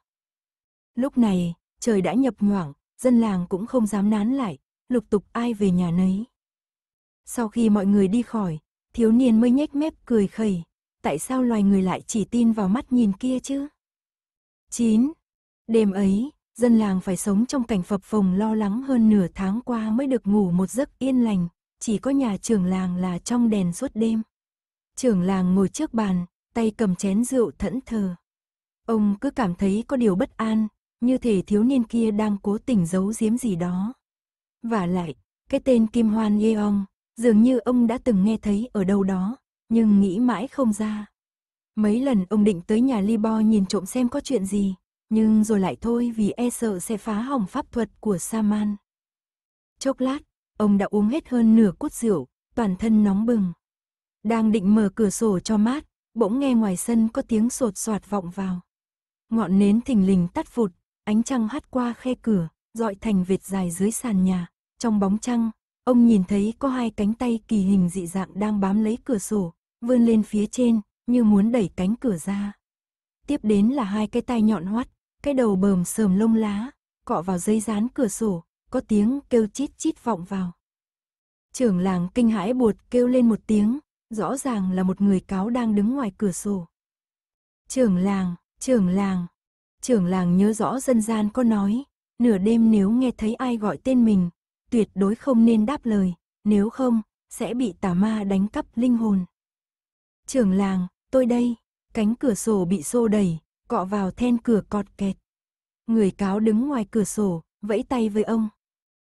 Lúc này, trời đã nhập nhoảng, dân làng cũng không dám nán lại, lục tục ai về nhà nấy. Sau khi mọi người đi khỏi, thiếu niên mới nhếch mép cười khẩy, tại sao loài người lại chỉ tin vào mắt nhìn kia chứ? chín. Đêm ấy, dân làng phải sống trong cảnh phập phồng lo lắng hơn nửa tháng qua mới được ngủ một giấc yên lành, chỉ có nhà trưởng làng là trong đèn suốt đêm. Trưởng làng ngồi trước bàn, tay cầm chén rượu thẫn thờ. Ông cứ cảm thấy có điều bất an, như thể thiếu niên kia đang cố tình giấu giếm gì đó. Vả lại, cái tên Kim Hwan-yeong, dường như ông đã từng nghe thấy ở đâu đó, nhưng nghĩ mãi không ra. Mấy lần ông định tới nhà Li Bo nhìn trộm xem có chuyện gì, nhưng rồi lại thôi vì e sợ sẽ phá hỏng pháp thuật của Saman. Chốc lát, ông đã uống hết hơn nửa cốc rượu, toàn thân nóng bừng. Đang định mở cửa sổ cho mát, bỗng nghe ngoài sân có tiếng sột soạt vọng vào. Ngọn nến thình lình tắt phụt, ánh trăng hắt qua khe cửa, rọi thành vệt dài dưới sàn nhà. Trong bóng trăng, ông nhìn thấy có hai cánh tay kỳ hình dị dạng đang bám lấy cửa sổ, vươn lên phía trên, như muốn đẩy cánh cửa ra. Tiếp đến là hai cái tai nhọn hoắt, cái đầu bờm sờm lông lá, cọ vào giấy dán cửa sổ, có tiếng kêu chít chít vọng vào. Trưởng làng kinh hãi buột kêu lên một tiếng, rõ ràng là một người cáo đang đứng ngoài cửa sổ. Trưởng làng, trưởng làng, trưởng làng nhớ rõ dân gian có nói, nửa đêm nếu nghe thấy ai gọi tên mình, tuyệt đối không nên đáp lời, nếu không, sẽ bị tà ma đánh cắp linh hồn. Trưởng làng, tôi đây, cánh cửa sổ bị xô đẩy, cọ vào then cửa cọt kẹt. Người cáo đứng ngoài cửa sổ, vẫy tay với ông.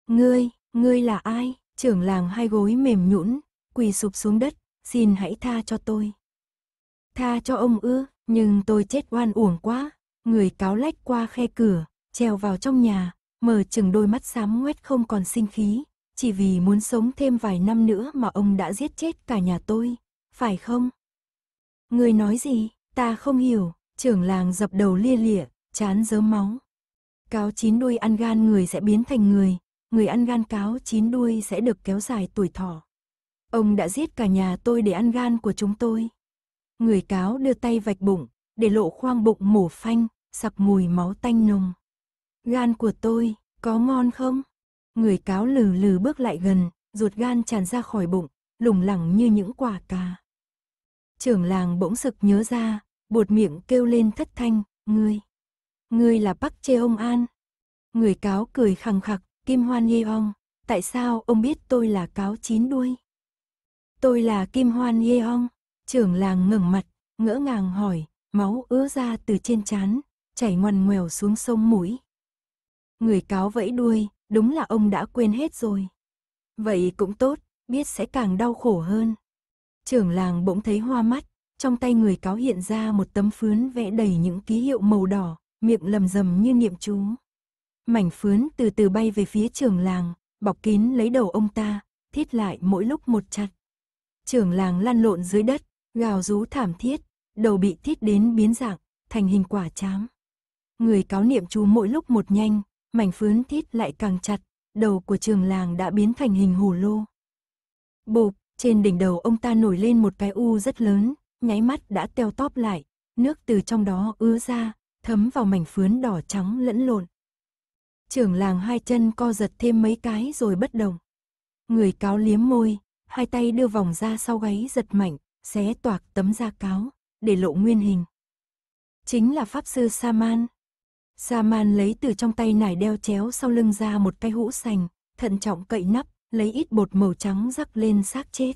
Ngươi, ngươi là ai? Trưởng làng hai gối mềm nhũn, quỳ sụp xuống đất, xin hãy tha cho tôi. Tha cho ông ư, nhưng tôi chết oan uổng quá. Người cáo lách qua khe cửa, trèo vào trong nhà, mở chừng đôi mắt xám ngoét không còn sinh khí, chỉ vì muốn sống thêm vài năm nữa mà ông đã giết chết cả nhà tôi, phải không? Ngươi nói gì? Ta không hiểu. Trưởng làng dập đầu lia lịa, trán rớm máu. Cáo chín đuôi ăn gan người sẽ biến thành người, người ăn gan cáo chín đuôi sẽ được kéo dài tuổi thọ. Ông đã giết cả nhà tôi để ăn gan của chúng tôi. Người cáo đưa tay vạch bụng, để lộ khoang bụng mổ phanh, sặc mùi máu tanh nồng. Gan của tôi, có ngon không? Người cáo lừ lừ bước lại gần, ruột gan tràn ra khỏi bụng, lủng lẳng như những quả cà. Trưởng làng bỗng sực nhớ ra, buột miệng kêu lên thất thanh, ngươi. Ngươi là Park Cheong An. Người cáo cười khằng khặc, Kim Hwan-yeong, tại sao ông biết tôi là cáo chín đuôi? Tôi là Kim Hwan-yeong. Trưởng làng ngẩng mặt, ngỡ ngàng hỏi, máu ứa ra từ trên trán, chảy ngoằn ngoèo xuống sông mũi. Người cáo vẫy đuôi, đúng là ông đã quên hết rồi. Vậy cũng tốt, biết sẽ càng đau khổ hơn. Trưởng làng bỗng thấy hoa mắt, trong tay người cáo hiện ra một tấm phướn vẽ đầy những ký hiệu màu đỏ, miệng lầm rầm như niệm chú. Mảnh phướn từ từ bay về phía trưởng làng, bọc kín lấy đầu ông ta, thít lại mỗi lúc một chặt. Trưởng làng lăn lộn dưới đất, gào rú thảm thiết, đầu bị thít đến biến dạng, thành hình quả trám. Người cáo niệm chú mỗi lúc một nhanh, mảnh phướn thít lại càng chặt, đầu của trường làng đã biến thành hình hồ lô. Bộp, trên đỉnh đầu ông ta nổi lên một cái u rất lớn, nháy mắt đã teo tóp lại, nước từ trong đó ứa ra, thấm vào mảnh phướn đỏ trắng lẫn lộn. Trưởng làng hai chân co giật thêm mấy cái rồi bất động. Người cáo liếm môi, hai tay đưa vòng ra sau gáy giật mạnh, xé toạc tấm da cáo, để lộ nguyên hình. Chính là Pháp Sư Saman. Saman lấy từ trong tay nải đeo chéo sau lưng ra một cái hũ sành, thận trọng cậy nắp, lấy ít bột màu trắng rắc lên xác chết.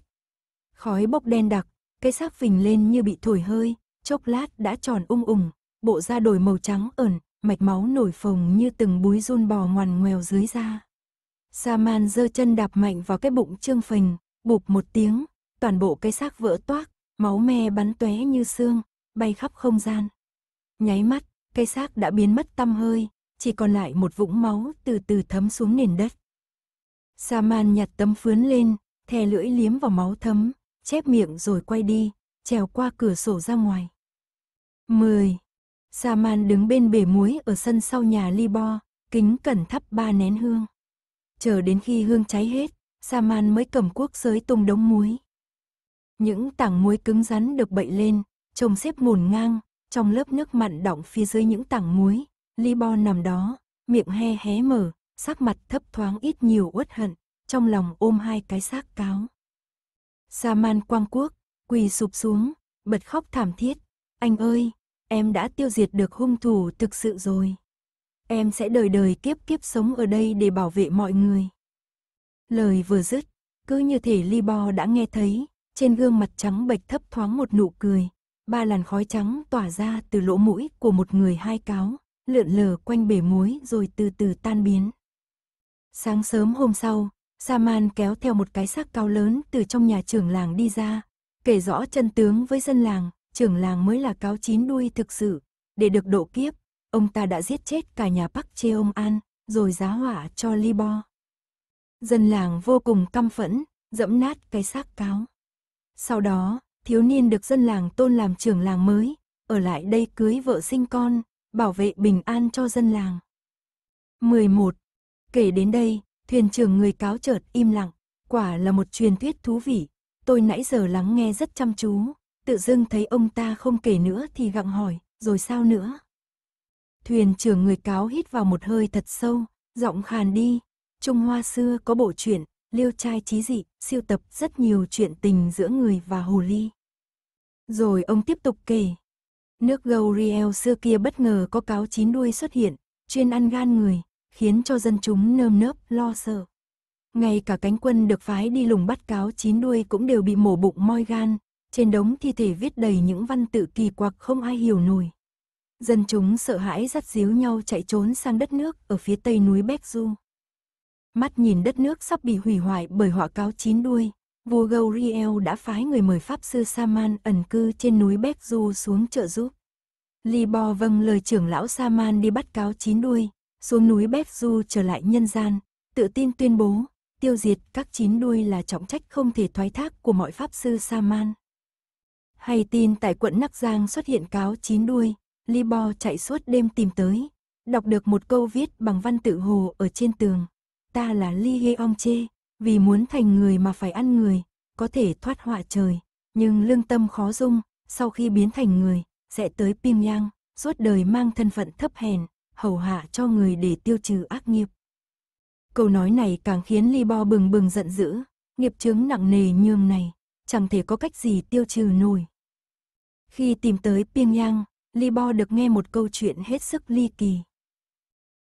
Khói bốc đen đặc, cái xác phình lên như bị thổi hơi, chốc lát đã tròn ung ủng, bộ da đổi màu trắng ẩn, mạch máu nổi phồng như từng búi run bò ngoằn ngoèo dưới da. Saman giơ chân đạp mạnh vào cái bụng trương phình, bụp một tiếng, toàn bộ cái xác vỡ toác, máu me bắn tóe như xương, bay khắp không gian. Nháy mắt, cái xác đã biến mất tăm hơi, chỉ còn lại một vũng máu từ từ thấm xuống nền đất. Saman nhặt tấm phướn lên, thè lưỡi liếm vào máu thấm, chép miệng rồi quay đi, trèo qua cửa sổ ra ngoài. mười. Saman đứng bên bể muối ở sân sau nhà Li Bo, kính cẩn thắp ba nén hương. Chờ đến khi hương cháy hết, Saman mới cầm cuốc sới tung đống muối. Những tảng muối cứng rắn được bậy lên, chồng xếp ngổn ngang, trong lớp nước mặn đọng phía dưới những tảng muối, Li Bo nằm đó, miệng he hé mở, sắc mặt thấp thoáng ít nhiều uất hận, trong lòng ôm hai cái xác cáo. Saman quang cuốc, quỳ sụp xuống, bật khóc thảm thiết, anh ơi! Em đã tiêu diệt được hung thủ thực sự rồi. Em sẽ đời đời kiếp kiếp sống ở đây để bảo vệ mọi người. Lời vừa dứt, cứ như thể Li Bo đã nghe thấy, trên gương mặt trắng bệch thấp thoáng một nụ cười, ba làn khói trắng tỏa ra từ lỗ mũi của một người hai cáo, lượn lờ quanh bể muối rồi từ từ tan biến. Sáng sớm hôm sau, Saman kéo theo một cái xác cao lớn từ trong nhà trưởng làng đi ra, kể rõ chân tướng với dân làng. Trưởng làng mới là cáo chín đuôi thực sự, để được độ kiếp, ông ta đã giết chết cả nhà Park Cheong An, rồi giá hỏa cho Li Bo. Dân làng vô cùng căm phẫn, dẫm nát cái xác cáo. Sau đó, thiếu niên được dân làng tôn làm trưởng làng mới, ở lại đây cưới vợ sinh con, bảo vệ bình an cho dân làng. mười một. Kể đến đây, thuyền trưởng người cáo chợt im lặng, quả là một truyền thuyết thú vị, tôi nãy giờ lắng nghe rất chăm chú. Tự dưng thấy ông ta không kể nữa thì gặng hỏi, rồi sao nữa? Thuyền trưởng người cáo hít vào một hơi thật sâu, giọng khàn đi. Trung Hoa xưa có bộ truyện, Liêu Trai Chí Dị, siêu tập rất nhiều chuyện tình giữa người và hồ ly. Rồi ông tiếp tục kể. Nước Gauriel xưa kia bất ngờ có cáo chín đuôi xuất hiện, chuyên ăn gan người, khiến cho dân chúng nơm nớp lo sợ. Ngay cả cánh quân được phái đi lùng bắt cáo chín đuôi cũng đều bị mổ bụng moi gan. Trên đống thi thể viết đầy những văn tự kỳ quặc không ai hiểu nổi. Dân chúng sợ hãi dắt díu nhau chạy trốn sang đất nước ở phía tây núi Baekdu. Mắt nhìn đất nước sắp bị hủy hoại bởi họa cáo chín đuôi, vua Goryeo đã phái người mời Pháp Sư Saman ẩn cư trên núi Baekdu xuống trợ giúp. Li Bo vâng lời trưởng lão Saman đi bắt cáo chín đuôi, xuống núi Baekdu trở lại nhân gian, tự tin tuyên bố, tiêu diệt các chín đuôi là trọng trách không thể thoái thác của mọi Pháp Sư Saman. Hay tin tại quận Nắc Giang xuất hiện cáo chín đuôi, Li Bo chạy suốt đêm tìm tới, đọc được một câu viết bằng văn tự hồ ở trên tường. Ta là Li Yeong Che, vì muốn thành người mà phải ăn người, có thể thoát họa trời, nhưng lương tâm khó dung, sau khi biến thành người, sẽ tới Pingyang, suốt đời mang thân phận thấp hèn, hầu hạ cho người để tiêu trừ ác nghiệp. Câu nói này càng khiến Li Bo bừng bừng giận dữ, nghiệp chướng nặng nề nhường này, chẳng thể có cách gì tiêu trừ nổi. Khi tìm tới Pyongyang, Li Bo được nghe một câu chuyện hết sức ly kỳ.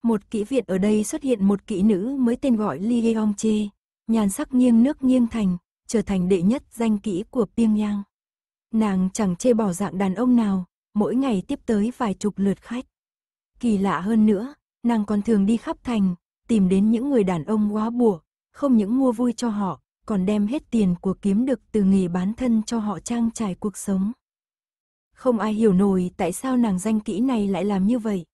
Một kỹ viện ở đây xuất hiện một kỹ nữ mới tên gọi Li Yeong Che, nhàn sắc nghiêng nước nghiêng thành, trở thành đệ nhất danh kỹ của Pyongyang. Nàng chẳng chê bỏ dạng đàn ông nào, mỗi ngày tiếp tới vài chục lượt khách. Kỳ lạ hơn nữa, nàng còn thường đi khắp thành, tìm đến những người đàn ông quá bùa, không những mua vui cho họ, còn đem hết tiền của kiếm được từ nghề bán thân cho họ trang trải cuộc sống. Không ai hiểu nổi tại sao nàng danh kỹ này lại làm như vậy.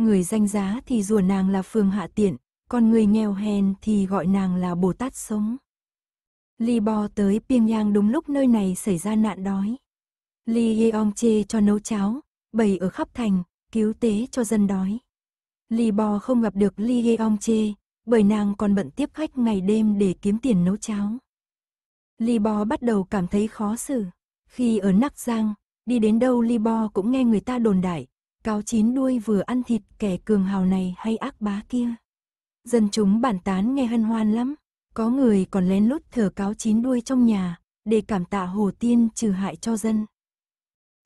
Người danh giá thì rủa nàng là phường hạ tiện, còn người nghèo hèn thì gọi nàng là Bồ Tát sống. Li Bo tới Pyongyang đúng lúc nơi này xảy ra nạn đói. Li Yeong Che cho nấu cháo, bày ở khắp thành, cứu tế cho dân đói. Li Bo không gặp được Li Yeong Che, bởi nàng còn bận tiếp khách ngày đêm để kiếm tiền nấu cháo. Li Bo bắt đầu cảm thấy khó xử. Khi ở Nắc Giang, đi đến đâu Li Bo cũng nghe người ta đồn đại, cáo chín đuôi vừa ăn thịt kẻ cường hào này hay ác bá kia. Dân chúng bàn tán nghe hân hoan lắm, có người còn lén lút thờ cáo chín đuôi trong nhà, để cảm tạ Hồ Tiên trừ hại cho dân.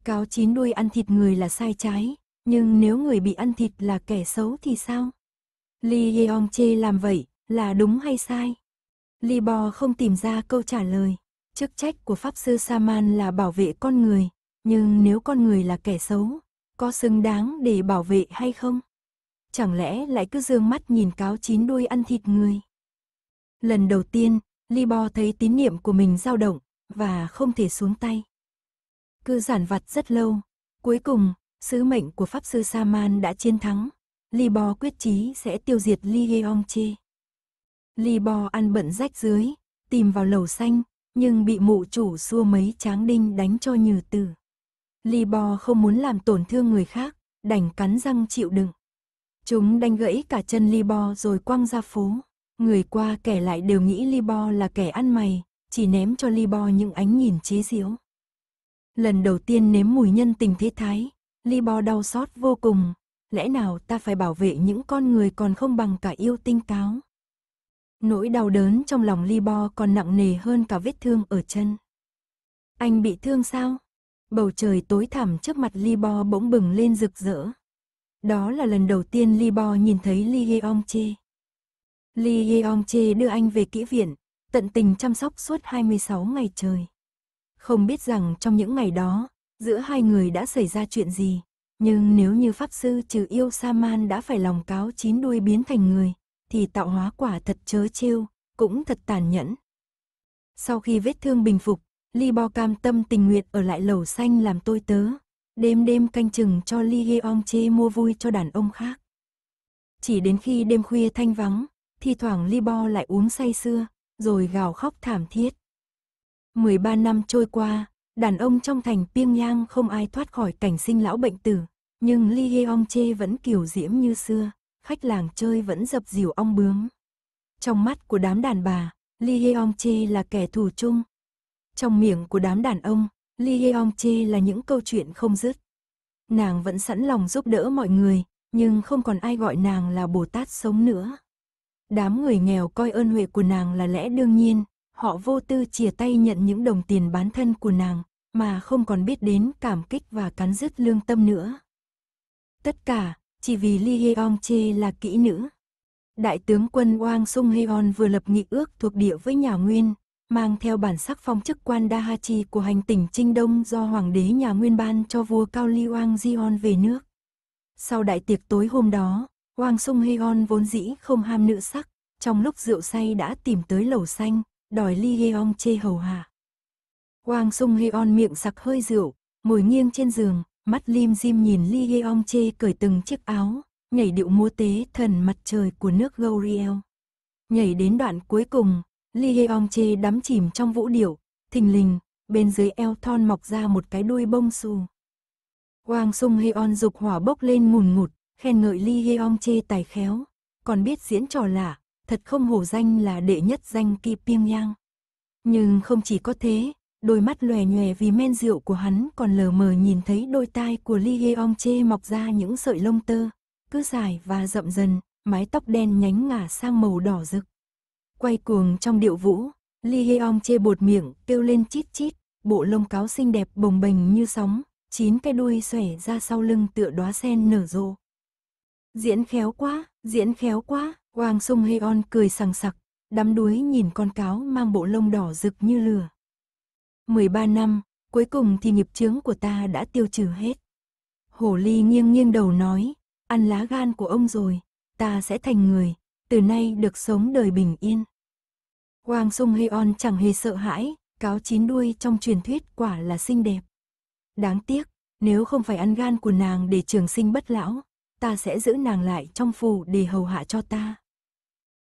Cáo chín đuôi ăn thịt người là sai trái, nhưng nếu người bị ăn thịt là kẻ xấu thì sao? Li Yeong Che làm vậy là đúng hay sai? Li Bo không tìm ra câu trả lời. Chức trách của Pháp Sư Saman là bảo vệ con người, nhưng nếu con người là kẻ xấu, có xứng đáng để bảo vệ hay không? Chẳng lẽ lại cứ dương mắt nhìn cáo chín đuôi ăn thịt người? Lần đầu tiên, Li Bo thấy tín niệm của mình dao động và không thể xuống tay. Cứ giản vặt rất lâu, cuối cùng, sứ mệnh của Pháp Sư Saman đã chiến thắng. Li Bo quyết chí sẽ tiêu diệt Li Yeong Che. Li Bo ăn bận rách dưới, tìm vào lầu xanh, nhưng bị mụ chủ xua mấy tráng đinh đánh cho nhừ tử. Li Bo không muốn làm tổn thương người khác, đành cắn răng chịu đựng. Chúng đánh gãy cả chân Li Bo rồi quăng ra phố. Người qua kẻ lại đều nghĩ Li Bo là kẻ ăn mày, chỉ ném cho Li Bo những ánh nhìn chế giễu. Lần đầu tiên nếm mùi nhân tình thế thái, Li Bo đau xót vô cùng. Lẽ nào ta phải bảo vệ những con người còn không bằng cả yêu tinh cáo? Nỗi đau đớn trong lòng Li Bo còn nặng nề hơn cả vết thương ở chân. Anh bị thương sao? Bầu trời tối thẳm trước mặt Li Bo bỗng bừng lên rực rỡ. Đó là lần đầu tiên Li Bo nhìn thấy Li Yeong Che. Li Yeong Che đưa anh về kỹ viện, tận tình chăm sóc suốt hai mươi sáu ngày trời. Không biết rằng trong những ngày đó, giữa hai người đã xảy ra chuyện gì. Nhưng nếu như Pháp Sư trừ yêu Saman đã phải lòng cáo chín đuôi biến thành người, thì tạo hóa quả thật trớ trêu, cũng thật tàn nhẫn. Sau khi vết thương bình phục, Li Bo cam tâm tình nguyện ở lại lầu xanh làm tôi tớ, đêm đêm canh chừng cho Li Yeong Che mua vui cho đàn ông khác. Chỉ đến khi đêm khuya thanh vắng, thi thoảng Li Bo lại uống say sưa, rồi gào khóc thảm thiết. mười ba năm trôi qua, đàn ông trong thành Pyongyang không ai thoát khỏi cảnh sinh lão bệnh tử, nhưng Li Yeong Che vẫn kiều diễm như xưa, khách làng chơi vẫn dập dìu ong bướm. Trong mắt của đám đàn bà, Li Yeong Che là kẻ thù chung. Trong miệng của đám đàn ông, Li Yeong Che là những câu chuyện không dứt. Nàng vẫn sẵn lòng giúp đỡ mọi người, nhưng không còn ai gọi nàng là Bồ Tát sống nữa. Đám người nghèo coi ơn huệ của nàng là lẽ đương nhiên, họ vô tư chìa tay nhận những đồng tiền bán thân của nàng, mà không còn biết đến cảm kích và cắn rứt lương tâm nữa. Tất cả chỉ vì Li Yeong Che là kỹ nữ. Đại tướng quân Quang Sung Heon vừa lập nghị ước thuộc địa với nhà Nguyên, mang theo bản sắc phong chức quan Dahachi của hành tỉnh Trinh Đông do hoàng đế nhà Nguyên ban cho vua Cao Ly Wang Jion về nước. Sau đại tiệc tối hôm đó, Quang Sung Heon vốn dĩ không ham nữ sắc, trong lúc rượu say đã tìm tới lầu xanh, đòi Li Yeong Che hầu hạ. Quang Sung Heon miệng sặc hơi rượu, ngồi nghiêng trên giường, mắt lim dim nhìn Li Yeong Che cởi từng chiếc áo, nhảy điệu múa tế thần mặt trời của nước Goryeo. Nhảy đến đoạn cuối cùng, Li Yeong Che đắm chìm trong vũ điệu, thình lình, bên dưới eo thon mọc ra một cái đuôi bông xù. Quang Sung Heon dục hỏa bốc lên ngùn ngụt, khen ngợi Li Yeong Che tài khéo, còn biết diễn trò lạ, thật không hổ danh là đệ nhất danh kỳ Pyongyang. Nhưng không chỉ có thế, đôi mắt lòe nhòe vì men rượu của hắn còn lờ mờ nhìn thấy đôi tai của Li Yeong Che mọc ra những sợi lông tơ, cứ dài và rậm dần, mái tóc đen nhánh ngả sang màu đỏ rực. Quay cuồng trong điệu vũ, Li Yeong Che bột miệng, kêu lên chít chít, bộ lông cáo xinh đẹp bồng bềnh như sóng, chín cái đuôi xòe ra sau lưng tựa đóa sen nở rộ. Diễn khéo quá, diễn khéo quá, Quang Sung Heon cười sằng sặc, đắm đuối nhìn con cáo mang bộ lông đỏ rực như lửa. mười ba năm, cuối cùng thì nghiệp chướng của ta đã tiêu trừ hết. Hồ Ly nghiêng nghiêng đầu nói, ăn lá gan của ông rồi, ta sẽ thành người, từ nay được sống đời bình yên. Quang Sung Heon chẳng hề sợ hãi, cáo chín đuôi trong truyền thuyết quả là xinh đẹp. Đáng tiếc, nếu không phải ăn gan của nàng để trường sinh bất lão, ta sẽ giữ nàng lại trong phủ để hầu hạ cho ta.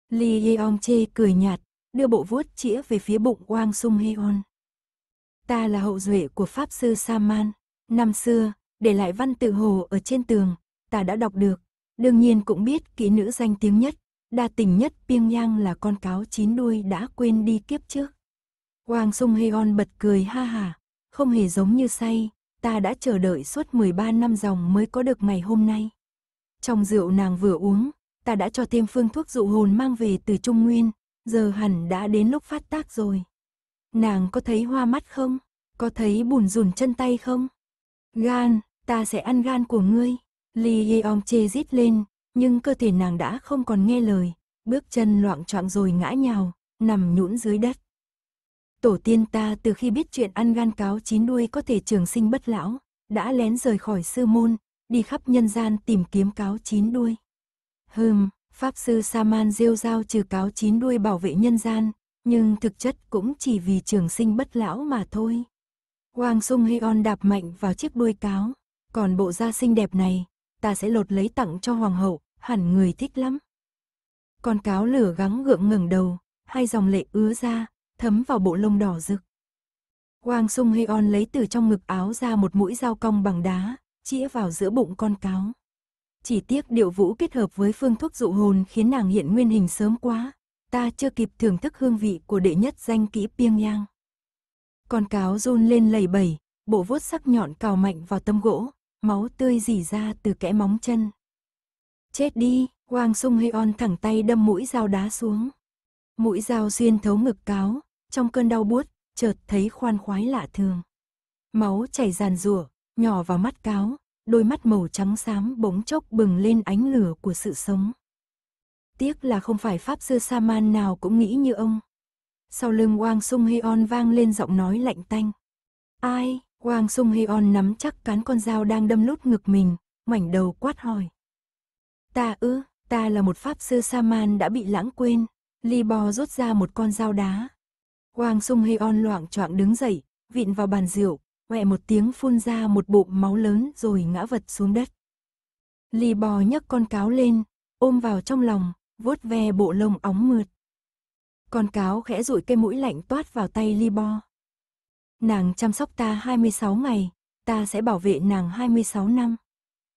Li Yeong Che cười nhạt, đưa bộ vuốt chĩa về phía bụng Quang Sung Heon. Ta là hậu duệ của Pháp Sư Saman. Năm xưa, để lại văn tự hồ ở trên tường, ta đã đọc được. Đương nhiên cũng biết kỹ nữ danh tiếng nhất, đa tình nhất Pyongyang là con cáo chín đuôi đã quên đi kiếp trước. Quang Sung Heon bật cười ha hả, không hề giống như say, ta đã chờ đợi suốt mười ba năm dòng mới có được ngày hôm nay. Trong rượu nàng vừa uống, ta đã cho thêm phương thuốc dụ hồn mang về từ Trung Nguyên, giờ hẳn đã đến lúc phát tác rồi. Nàng có thấy hoa mắt không? Có thấy bùn rùn chân tay không? Gan, ta sẽ ăn gan của ngươi. Li Yeong Che rít lên, nhưng cơ thể nàng đã không còn nghe lời, bước chân loạng choạng rồi ngã nhào, nằm nhũn dưới đất. Tổ tiên ta từ khi biết chuyện ăn gan cáo chín đuôi có thể trường sinh bất lão, đã lén rời khỏi sư môn, đi khắp nhân gian tìm kiếm cáo chín đuôi. Hừm, Pháp Sư Saman rêu rao trừ cáo chín đuôi bảo vệ nhân gian, nhưng thực chất cũng chỉ vì trường sinh bất lão mà thôi. Quang Sung Heon đạp mạnh vào chiếc đuôi cáo, còn bộ da xinh đẹp này, ta sẽ lột lấy tặng cho hoàng hậu, hẳn người thích lắm. Con cáo lửa gắng gượng ngẩng đầu, hai dòng lệ ứa ra, thấm vào bộ lông đỏ rực. Quang Sung Heon lấy từ trong ngực áo ra một mũi dao cong bằng đá, chĩa vào giữa bụng con cáo. Chỉ tiếc điệu vũ kết hợp với phương thuốc dụ hồn khiến nàng hiện nguyên hình sớm quá, ta chưa kịp thưởng thức hương vị của đệ nhất danh kỹ Pyongyang. Con cáo run lên lẩy bẩy, bộ vuốt sắc nhọn cào mạnh vào tấm gỗ, máu tươi rỉ ra từ kẽ móng chân. Chết đi, Quang Sung Heon thẳng tay đâm mũi dao đá xuống. Mũi dao xuyên thấu ngực cáo, trong cơn đau buốt, chợt thấy khoan khoái lạ thường. Máu chảy ràn rủa, nhỏ vào mắt cáo, đôi mắt màu trắng xám bỗng chốc bừng lên ánh lửa của sự sống. Tiếc là không phải Pháp Sư Saman nào cũng nghĩ như ông. Sau lưng Quang Sung Heon vang lên giọng nói lạnh tanh. Ai? Quang Sung Heon nắm chắc cán con dao đang đâm lút ngực mình, ngoảnh đầu quát hỏi. Ta ư, ta là một Pháp Sư Saman đã bị lãng quên. Li Bo rút ra một con dao đá. Quang Sung Heon loạng choạng đứng dậy, vịn vào bàn rượu, oẹ một tiếng phun ra một bụng máu lớn rồi ngã vật xuống đất. Li Bo nhấc con cáo lên, ôm vào trong lòng, vuốt ve bộ lông óng mượt. Con cáo khẽ dụi cây mũi lạnh toát vào tay Li Bo. Nàng chăm sóc ta hai mươi sáu ngày, ta sẽ bảo vệ nàng hai mươi sáu năm.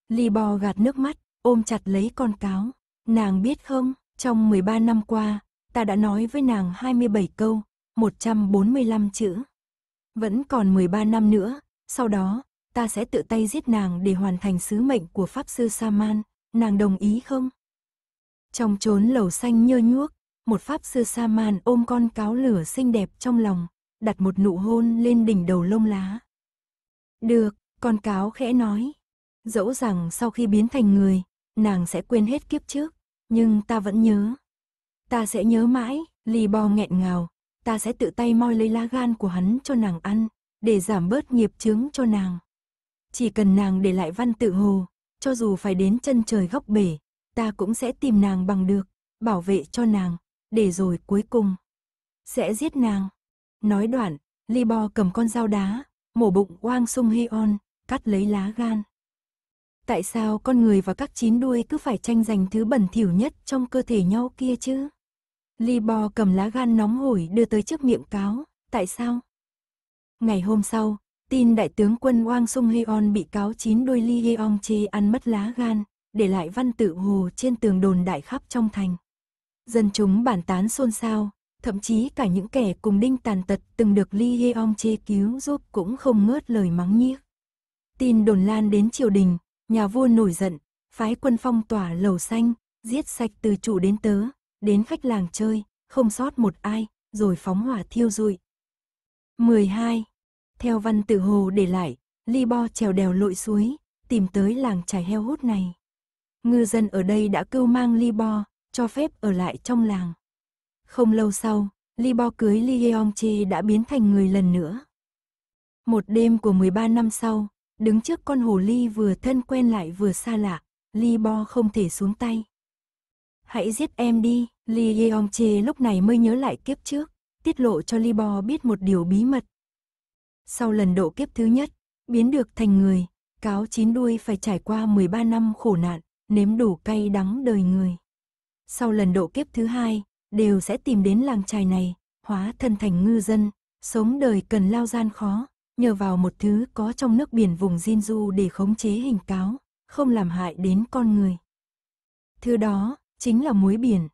Li Bo gạt nước mắt, ôm chặt lấy con cáo. Nàng biết không, trong mười ba năm qua, ta đã nói với nàng hai mươi bảy câu, một trăm bốn mươi lăm chữ. Vẫn còn mười ba năm nữa, sau đó, ta sẽ tự tay giết nàng để hoàn thành sứ mệnh của Pháp Sư Saman, nàng đồng ý không? Trong chốn lầu xanh nhơ nhuốc, một Pháp Sư Saman ôm con cáo lửa xinh đẹp trong lòng, đặt một nụ hôn lên đỉnh đầu lông lá. Được, con cáo khẽ nói. Dẫu rằng sau khi biến thành người, nàng sẽ quên hết kiếp trước, nhưng ta vẫn nhớ. Ta sẽ nhớ mãi, Li Bo nghẹn ngào. Ta sẽ tự tay moi lấy lá gan của hắn cho nàng ăn, để giảm bớt nghiệp chướng cho nàng. Chỉ cần nàng để lại văn tự hồ, cho dù phải đến chân trời góc bể, ta cũng sẽ tìm nàng bằng được, bảo vệ cho nàng, để rồi cuối cùng sẽ giết nàng. Nói đoạn, Li Bo cầm con dao đá, mổ bụng Quang Sung Heon, cắt lấy lá gan. Tại sao con người và các chín đuôi cứ phải tranh giành thứ bẩn thỉu nhất trong cơ thể nhau kia chứ? Li Bo cầm lá gan nóng hổi đưa tới trước miệng cáo, tại sao? Ngày hôm sau, tin đại tướng quân Quang Sung Heon bị cáo chín đuôi Li Yeong Che ăn mất lá gan, để lại văn tự hồ trên tường đồn đại khắp trong thành. Dân chúng bàn tán xôn xao, thậm chí cả những kẻ cùng đinh tàn tật từng được Li Yeong Che cứu giúp cũng không ngớt lời mắng nhiếc. Tin đồn lan đến triều đình, nhà vua nổi giận, phái quân phong tỏa lầu xanh, giết sạch từ chủ đến tớ, đến khách làng chơi, không sót một ai, rồi phóng hỏa thiêu rụi. mười hai. Theo văn tự hồ để lại, Li Bo trèo đèo lội suối, tìm tới làng chài heo hút này. Ngư dân ở đây đã cưu mang Li Bo, cho phép ở lại trong làng. Không lâu sau, Li Bo cưới Li Yeong Che đã biến thành người lần nữa. Một đêm của mười ba năm sau, đứng trước con hồ ly vừa thân quen lại vừa xa lạ, Li Bo không thể xuống tay. Hãy giết em đi, Li Yeong Che lúc này mới nhớ lại kiếp trước, tiết lộ cho Li Bo biết một điều bí mật. Sau lần độ kiếp thứ nhất, biến được thành người, cáo chín đuôi phải trải qua mười ba năm khổ nạn, nếm đủ cay đắng đời người. Sau lần độ kiếp thứ hai, đều sẽ tìm đến làng chài này, hóa thân thành ngư dân, sống đời cần lao gian khó, nhờ vào một thứ có trong nước biển vùng Jinju để khống chế hình cáo, không làm hại đến con người. Thứ đó chính là muối biển.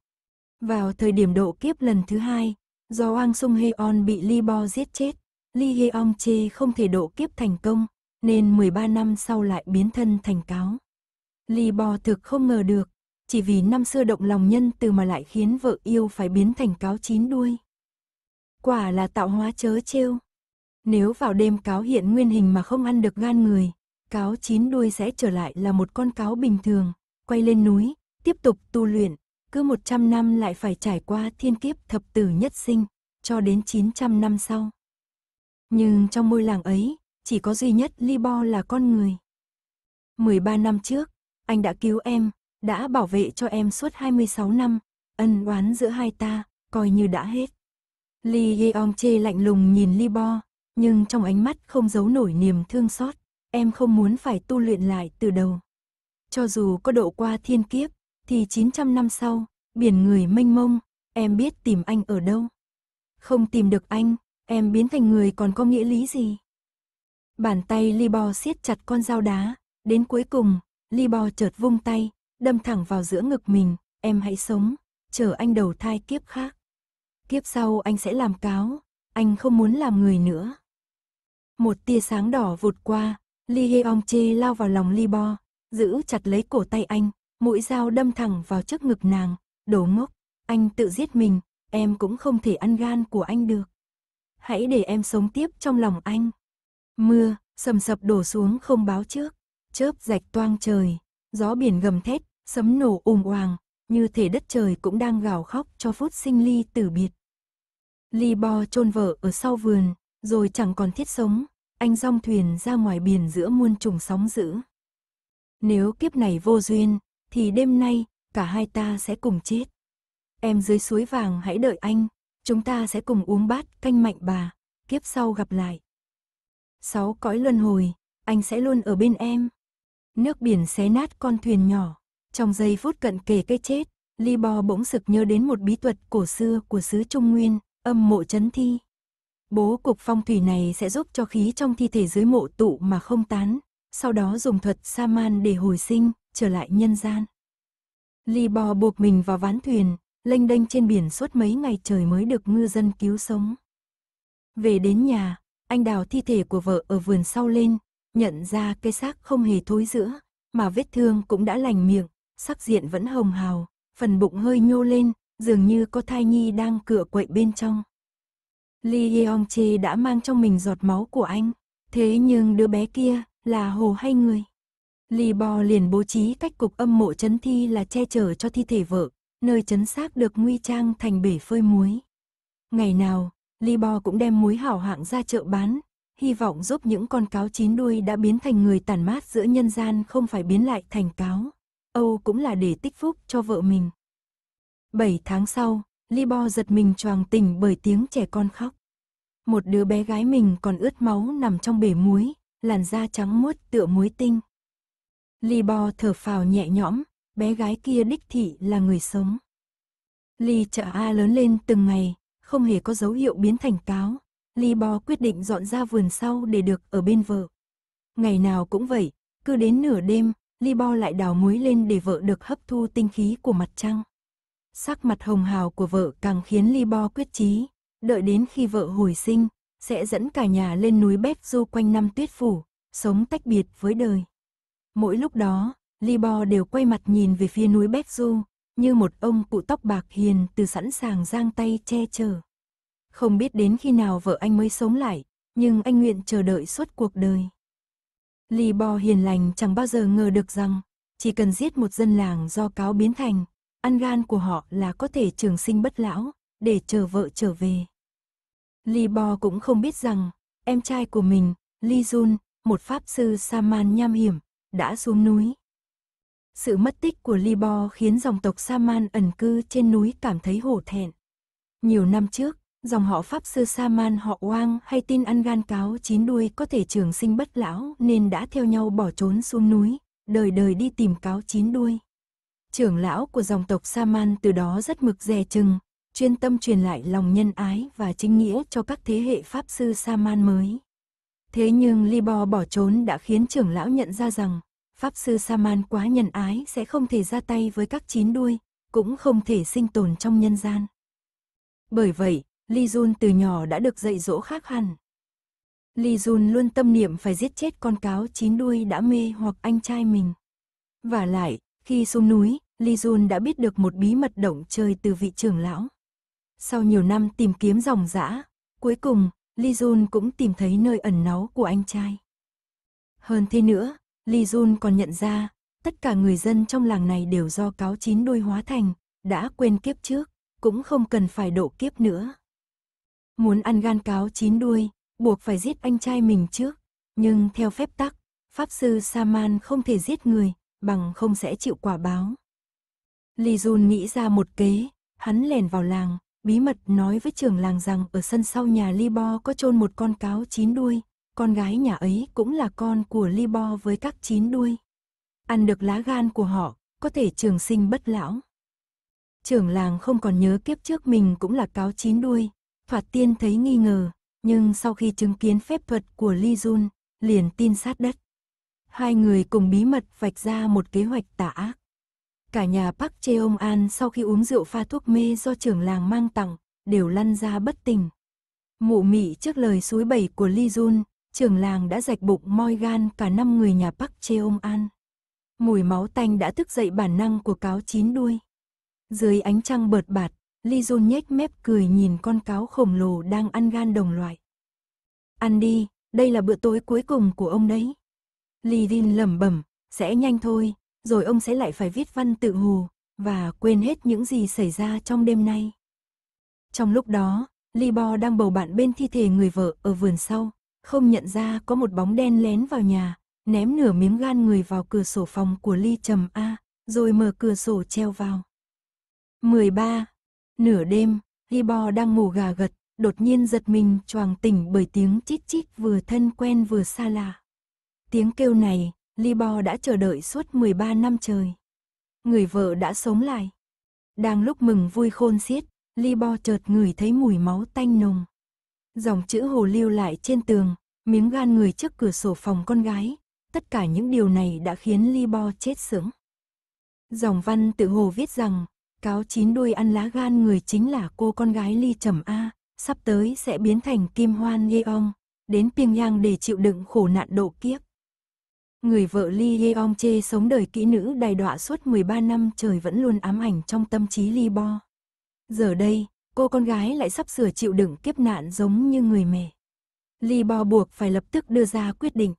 Vào thời điểm độ kiếp lần thứ hai, do Quang Sung Heon bị Li Bo giết chết, Li Yeong Che không thể độ kiếp thành công, nên mười ba năm sau lại biến thân thành cáo. Li Bo thực không ngờ được, chỉ vì năm xưa động lòng nhân từ mà lại khiến vợ yêu phải biến thành cáo chín đuôi. Quả là tạo hóa chớ trêu. Nếu vào đêm cáo hiện nguyên hình mà không ăn được gan người, cáo chín đuôi sẽ trở lại là một con cáo bình thường, quay lên núi, tiếp tục tu luyện, cứ một trăm năm lại phải trải qua thiên kiếp thập tử nhất sinh, cho đến chín trăm năm sau. Nhưng trong ngôi làng ấy, chỉ có duy nhất Li Bo là con người. mười ba năm trước, anh đã cứu em, đã bảo vệ cho em suốt hai mươi sáu năm, ân oán giữa hai ta, coi như đã hết. Li Yeong Che lạnh lùng nhìn Li Bo, nhưng trong ánh mắt không giấu nổi niềm thương xót, em không muốn phải tu luyện lại từ đầu. Cho dù có độ qua thiên kiếp, thì chín trăm năm sau, biển người mênh mông, em biết tìm anh ở đâu. Không tìm được anh, em biến thành người còn có nghĩa lý gì? Bàn tay Li Bo siết chặt con dao đá, đến cuối cùng, Li Bo chợt vung tay, đâm thẳng vào giữa ngực mình, em hãy sống, chờ anh đầu thai kiếp khác. Kiếp sau anh sẽ làm cáo, anh không muốn làm người nữa. Một tia sáng đỏ vụt qua, Li Yeong Che lao vào lòng Li Bo, giữ chặt lấy cổ tay anh, mũi dao đâm thẳng vào trước ngực nàng, đồ ngốc, anh tự giết mình, em cũng không thể ăn gan của anh được. Hãy để em sống tiếp trong lòng anh. Mưa sầm sập đổ xuống không báo trước, chớp rạch toang trời, gió biển gầm thét, sấm nổ ùm oàng, như thể đất trời cũng đang gào khóc cho phút sinh ly tử biệt. Li Bo chôn vợ ở sau vườn, rồi chẳng còn thiết sống, anh dong thuyền ra ngoài biển giữa muôn trùng sóng dữ. Nếu kiếp này vô duyên, thì đêm nay, cả hai ta sẽ cùng chết. Em dưới suối vàng hãy đợi anh, chúng ta sẽ cùng uống bát canh mạnh bà, kiếp sau gặp lại. Sáu cõi luân hồi, anh sẽ luôn ở bên em. Nước biển xé nát con thuyền nhỏ, trong giây phút cận kề cái chết, Li Bo bỗng sực nhớ đến một bí thuật cổ xưa của xứ Trung Nguyên, âm mộ chấn thi. Bố cục phong thủy này sẽ giúp cho khí trong thi thể dưới mộ tụ mà không tán, sau đó dùng thuật Saman để hồi sinh, trở lại nhân gian. Li Bo buộc mình vào ván thuyền, lênh đênh trên biển suốt mấy ngày trời mới được ngư dân cứu sống. Về đến nhà, anh đào thi thể của vợ ở vườn sau lên, nhận ra cái xác không hề thối rữa, mà vết thương cũng đã lành miệng, sắc diện vẫn hồng hào, phần bụng hơi nhô lên, dường như có thai nhi đang cựa quậy bên trong. Li Yeong Che đã mang trong mình giọt máu của anh, thế nhưng đứa bé kia là hồ hay người? Li Bo liền bố trí cách cục âm mộ chấn thi là che chở cho thi thể vợ, nơi chấn xác được nguy trang thành bể phơi muối. Ngày nào, Li Bo cũng đem muối hảo hạng ra chợ bán, hy vọng giúp những con cáo chín đuôi đã biến thành người tàn mát giữa nhân gian không phải biến lại thành cáo. Âu cũng là để tích phúc cho vợ mình. Bảy tháng sau, Li Bo giật mình choàng tỉnh bởi tiếng trẻ con khóc. Một đứa bé gái mình còn ướt máu nằm trong bể muối, làn da trắng muốt tựa muối tinh. Li Bo thở phào nhẹ nhõm, bé gái kia đích thị là người sống. Li Trầm A lớn lên từng ngày, không hề có dấu hiệu biến thành cáo. Li Bo quyết định dọn ra vườn sau để được ở bên vợ. Ngày nào cũng vậy, cứ đến nửa đêm, Li Bo lại đào muối lên để vợ được hấp thu tinh khí của mặt trăng. Sắc mặt hồng hào của vợ càng khiến Li Bo quyết chí, đợi đến khi vợ hồi sinh, sẽ dẫn cả nhà lên núi Baekdu quanh năm tuyết phủ, sống tách biệt với đời. Mỗi lúc đó, Li Bo đều quay mặt nhìn về phía núi Baekdu, như một ông cụ tóc bạc hiền từ sẵn sàng giang tay che chở. Không biết đến khi nào vợ anh mới sống lại, nhưng anh nguyện chờ đợi suốt cuộc đời. Li Bo hiền lành chẳng bao giờ ngờ được rằng, chỉ cần giết một dân làng do cáo biến thành, ăn gan của họ là có thể trường sinh bất lão, để chờ vợ trở về. Li Bo cũng không biết rằng, em trai của mình, Li Jun, một pháp sư Saman nham hiểm, đã xuống núi. Sự mất tích của Li Bo khiến dòng tộc Saman ẩn cư trên núi cảm thấy hổ thẹn. Nhiều năm trước, dòng họ pháp sư Saman họ Quang hay tin ăn gan cáo chín đuôi có thể trường sinh bất lão nên đã theo nhau bỏ trốn xuống núi, đời đời đi tìm cáo chín đuôi. Trưởng lão của dòng tộc Saman từ đó rất mực dè chừng, chuyên tâm truyền lại lòng nhân ái và chính nghĩa cho các thế hệ pháp sư Saman mới. Thế nhưng Li Bo bỏ trốn đã khiến trưởng lão nhận ra rằng, Pháp sư Saman quá nhân ái sẽ không thể ra tay với các chín đuôi, cũng không thể sinh tồn trong nhân gian. Bởi vậy, Li Jun từ nhỏ đã được dạy dỗ khác hẳn. Li Jun luôn tâm niệm phải giết chết con cáo chín đuôi đã mê hoặc anh trai mình. Vả lại, khi xuống núi, Li Jun đã biết được một bí mật động trời từ vị trưởng lão. Sau nhiều năm tìm kiếm ròng rã, cuối cùng, Li Jun cũng tìm thấy nơi ẩn náu của anh trai. Hơn thế nữa, Li Jun còn nhận ra, tất cả người dân trong làng này đều do cáo chín đuôi hóa thành, đã quên kiếp trước, cũng không cần phải độ kiếp nữa. Muốn ăn gan cáo chín đuôi, buộc phải giết anh trai mình trước, nhưng theo phép tắc, Pháp sư Saman không thể giết người, bằng không sẽ chịu quả báo. Li Jun nghĩ ra một kế, hắn lèn vào làng, bí mật nói với trưởng làng rằng ở sân sau nhà Li Bo có chôn một con cáo chín đuôi, con gái nhà ấy cũng là con của Li Bo với các chín đuôi. Ăn được lá gan của họ, có thể trường sinh bất lão. Trưởng làng không còn nhớ kiếp trước mình cũng là cáo chín đuôi, thoạt tiên thấy nghi ngờ, nhưng sau khi chứng kiến phép thuật của Li Jun, liền tin sát đất. Hai người cùng bí mật vạch ra một kế hoạch tà ác. Cả nhà Park Cheong An sau khi uống rượu pha thuốc mê do trưởng làng mang tặng, đều lăn ra bất tỉnh. Mụ mị trước lời suối bẩy của Li Jun, trưởng làng đã rạch bụng moi gan cả năm người nhà Park Cheong An. Mùi máu tanh đã thức dậy bản năng của cáo chín đuôi. Dưới ánh trăng bợt bạt, Li Jun nhếch mép cười nhìn con cáo khổng lồ đang ăn gan đồng loại. Ăn đi, đây là bữa tối cuối cùng của ông đấy. Li Jun lẩm bẩm, sẽ nhanh thôi, rồi ông sẽ lại phải viết văn tự hù, và quên hết những gì xảy ra trong đêm nay. Trong lúc đó, Li Bo đang bầu bạn bên thi thể người vợ ở vườn sau, không nhận ra có một bóng đen lén vào nhà, ném nửa miếng gan người vào cửa sổ phòng của Li Trầm A, rồi mở cửa sổ treo vào. mười ba. Nửa đêm, Li Bo đang ngủ gà gật, đột nhiên giật mình choàng tỉnh bởi tiếng chít chít vừa thân quen vừa xa lạ. Tiếng kêu này, Li Bo đã chờ đợi suốt mười ba năm trời. Người vợ đã sống lại. Đang lúc mừng vui khôn xiết, Li Bo chợt ngửi thấy mùi máu tanh nồng. Dòng chữ hồ lưu lại trên tường, miếng gan người trước cửa sổ phòng con gái. Tất cả những điều này đã khiến Li Bo chết sững. Dòng văn tự hồ viết rằng, cáo chín đuôi ăn lá gan người chính là cô con gái Li Trầm A, sắp tới sẽ biến thành Kim Hwan-yeong, đến Pyongyang để chịu đựng khổ nạn độ kiếp. Người vợ Li Yeong Che sống đời kỹ nữ đài đọa suốt mười ba năm trời vẫn luôn ám ảnh trong tâm trí Li Bo. Giờ đây, cô con gái lại sắp sửa chịu đựng kiếp nạn giống như người mẹ. Li Bo buộc phải lập tức đưa ra quyết định.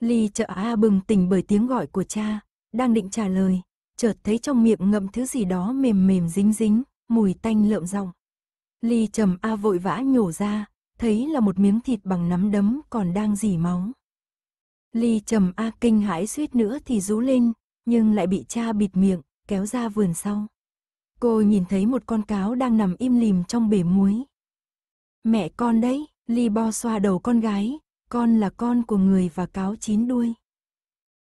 Li Trầm A bừng tỉnh bởi tiếng gọi của cha, đang định trả lời, chợt thấy trong miệng ngậm thứ gì đó mềm mềm dính dính, mùi tanh lợm ròng. Li Trầm A vội vã nhổ ra, thấy là một miếng thịt bằng nắm đấm còn đang rỉ máu. Li Trầm A kinh hãi suýt nữa thì rú lên, nhưng lại bị cha bịt miệng, kéo ra vườn sau. Cô nhìn thấy một con cáo đang nằm im lìm trong bể muối. Mẹ con đấy, Li Bo xoa đầu con gái, con là con của người và cáo chín đuôi.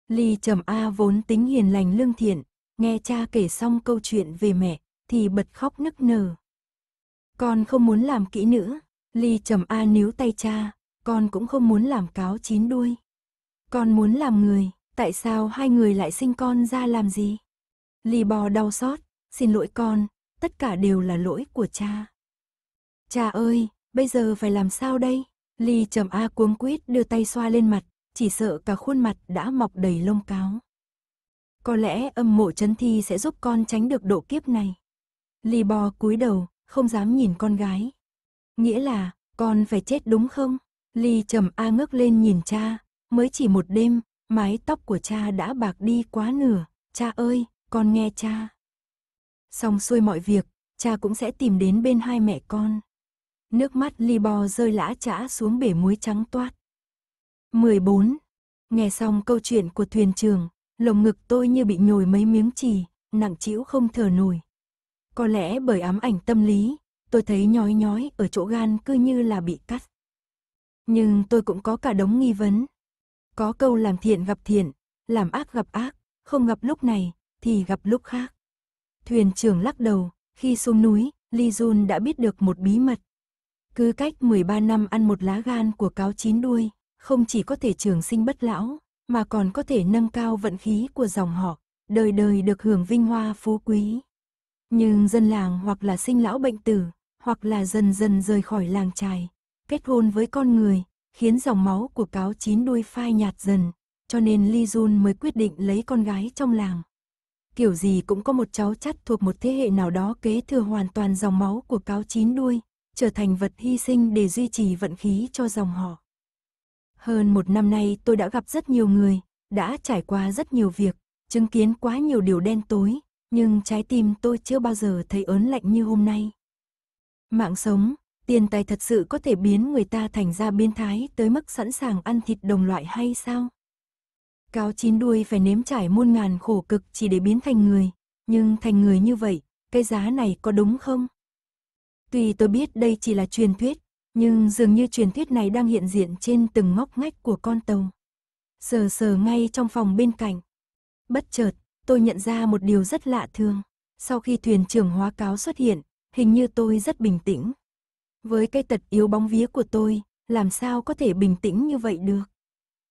Li Trầm A vốn tính hiền lành lương thiện, nghe cha kể xong câu chuyện về mẹ, thì bật khóc nức nở. Con không muốn làm kỹ nữ, Li Trầm A níu tay cha, con cũng không muốn làm cáo chín đuôi. Con muốn làm người, tại sao hai người lại sinh con ra làm gì? Li Bo đau xót, xin lỗi con, tất cả đều là lỗi của cha. Cha ơi, bây giờ phải làm sao đây? Li Trầm A cuống quýt đưa tay xoa lên mặt, chỉ sợ cả khuôn mặt đã mọc đầy lông cáo. Có lẽ âm mộ chấn thi sẽ giúp con tránh được độ kiếp này. Li Bo cúi đầu, không dám nhìn con gái. Nghĩa là, con phải chết đúng không? Li Trầm A ngước lên nhìn cha. Mới chỉ một đêm, mái tóc của cha đã bạc đi quá nửa, cha ơi, con nghe cha. Xong xuôi mọi việc, cha cũng sẽ tìm đến bên hai mẹ con. Nước mắt Li Bo rơi lã chã xuống bể muối trắng toát. mười bốn. Nghe xong câu chuyện của thuyền trưởng, lồng ngực tôi như bị nhồi mấy miếng chì, nặng trĩu không thở nổi. Có lẽ bởi ám ảnh tâm lý, tôi thấy nhói nhói ở chỗ gan cứ như là bị cắt. Nhưng tôi cũng có cả đống nghi vấn. Có câu làm thiện gặp thiện, làm ác gặp ác, không gặp lúc này, thì gặp lúc khác. Thuyền trưởng lắc đầu, khi xuống núi, Li Jun đã biết được một bí mật. Cứ cách mười ba năm ăn một lá gan của cáo chín đuôi, không chỉ có thể trường sinh bất lão, mà còn có thể nâng cao vận khí của dòng họ, đời đời được hưởng vinh hoa phú quý. Nhưng dân làng hoặc là sinh lão bệnh tử, hoặc là dần dần rời khỏi làng chài, kết hôn với con người, khiến dòng máu của cáo chín đuôi phai nhạt dần, cho nên Li Jun mới quyết định lấy con gái trong làng. Kiểu gì cũng có một cháu chắt thuộc một thế hệ nào đó kế thừa hoàn toàn dòng máu của cáo chín đuôi, trở thành vật hy sinh để duy trì vận khí cho dòng họ. Hơn một năm nay tôi đã gặp rất nhiều người, đã trải qua rất nhiều việc, chứng kiến quá nhiều điều đen tối, nhưng trái tim tôi chưa bao giờ thấy ớn lạnh như hôm nay. Mạng sống, tiền tài thật sự có thể biến người ta thành ra biến thái tới mức sẵn sàng ăn thịt đồng loại hay sao? Cáo chín đuôi phải nếm trải muôn ngàn khổ cực chỉ để biến thành người, nhưng thành người như vậy, cái giá này có đúng không? Tuy tôi biết đây chỉ là truyền thuyết, nhưng dường như truyền thuyết này đang hiện diện trên từng ngóc ngách của con tàu. Sờ sờ ngay trong phòng bên cạnh. Bất chợt, tôi nhận ra một điều rất lạ thường. Sau khi thuyền trưởng hóa cáo xuất hiện, hình như tôi rất bình tĩnh. Với cái tật yếu bóng vía của tôi, làm sao có thể bình tĩnh như vậy được?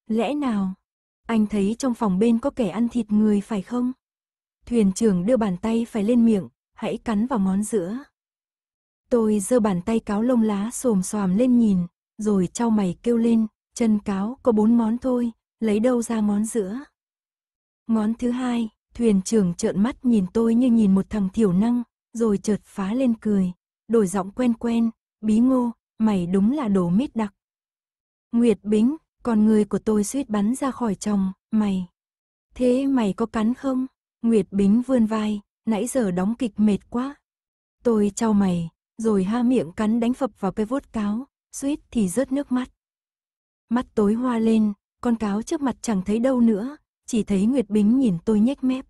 Lẽ nào, anh thấy trong phòng bên có kẻ ăn thịt người phải không? Thuyền trưởng đưa bàn tay phải lên miệng, hãy cắn vào ngón giữa. Tôi giơ bàn tay cáo lông lá xồm xoàm lên nhìn, rồi chau mày kêu lên, chân cáo có bốn ngón thôi, lấy đâu ra ngón giữa. Ngón thứ hai, thuyền trưởng trợn mắt nhìn tôi như nhìn một thằng thiểu năng, rồi chợt phá lên cười, đổi giọng quen quen, bí ngô, mày đúng là đồ mít đặc. Nguyệt Bính, con người của tôi suýt bắn ra khỏi chồng, mày. Thế mày có cắn không? Nguyệt Bính vươn vai, nãy giờ đóng kịch mệt quá. Tôi chau mày. Rồi ha miệng cắn đánh phập vào cái vốt cáo, suýt thì rớt nước mắt. Mắt tối hoa lên, con cáo trước mặt chẳng thấy đâu nữa, chỉ thấy Nguyệt Bính nhìn tôi nhếch mép.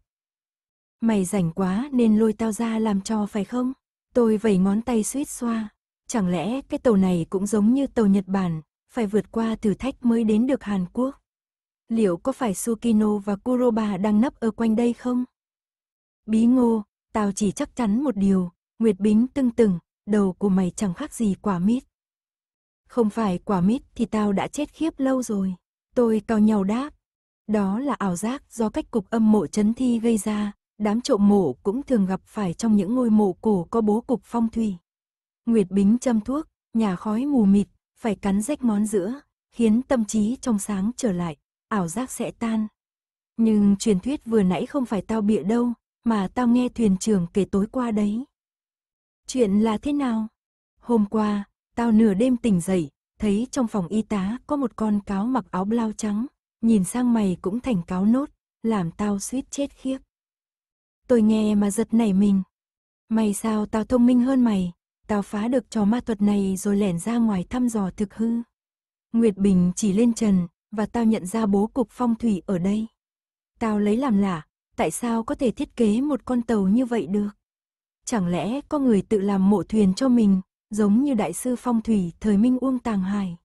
Mày rảnh quá nên lôi tao ra làm trò phải không? Tôi vẩy ngón tay suýt xoa. Chẳng lẽ cái tàu này cũng giống như tàu Nhật Bản, phải vượt qua thử thách mới đến được Hàn Quốc? Liệu có phải Tsukino và Kuroba đang nấp ở quanh đây không? Bí ngô, tao chỉ chắc chắn một điều, Nguyệt Bính tưng tửng. Đầu của mày chẳng khác gì quả mít. Không phải quả mít thì tao đã chết khiếp lâu rồi. Tôi cau nhàu đáp. Đó là ảo giác do cách cục âm mộ chấn thi gây ra. Đám trộm mộ cũng thường gặp phải trong những ngôi mộ cổ có bố cục phong thủy. Nguyệt Bính châm thuốc, nhả khói mù mịt, phải cắn rách ngón giữa, khiến tâm trí trong sáng trở lại, ảo giác sẽ tan. Nhưng truyền thuyết vừa nãy không phải tao bịa đâu, mà tao nghe thuyền trưởng kể tối qua đấy. Chuyện là thế nào? Hôm qua, tao nửa đêm tỉnh dậy, thấy trong phòng y tá có một con cáo mặc áo blau trắng, nhìn sang mày cũng thành cáo nốt, làm tao suýt chết khiếp. Tôi nghe mà giật nảy mình. May sao tao thông minh hơn mày, tao phá được trò ma thuật này rồi lẻn ra ngoài thăm dò thực hư. Nguyệt Bình chỉ lên trần, và tao nhận ra bố cục phong thủy ở đây. Tao lấy làm lạ, tại sao có thể thiết kế một con tàu như vậy được? Chẳng lẽ có người tự làm mộ thuyền cho mình, giống như đại sư phong thủy thời Minh Uông Tàng Hải?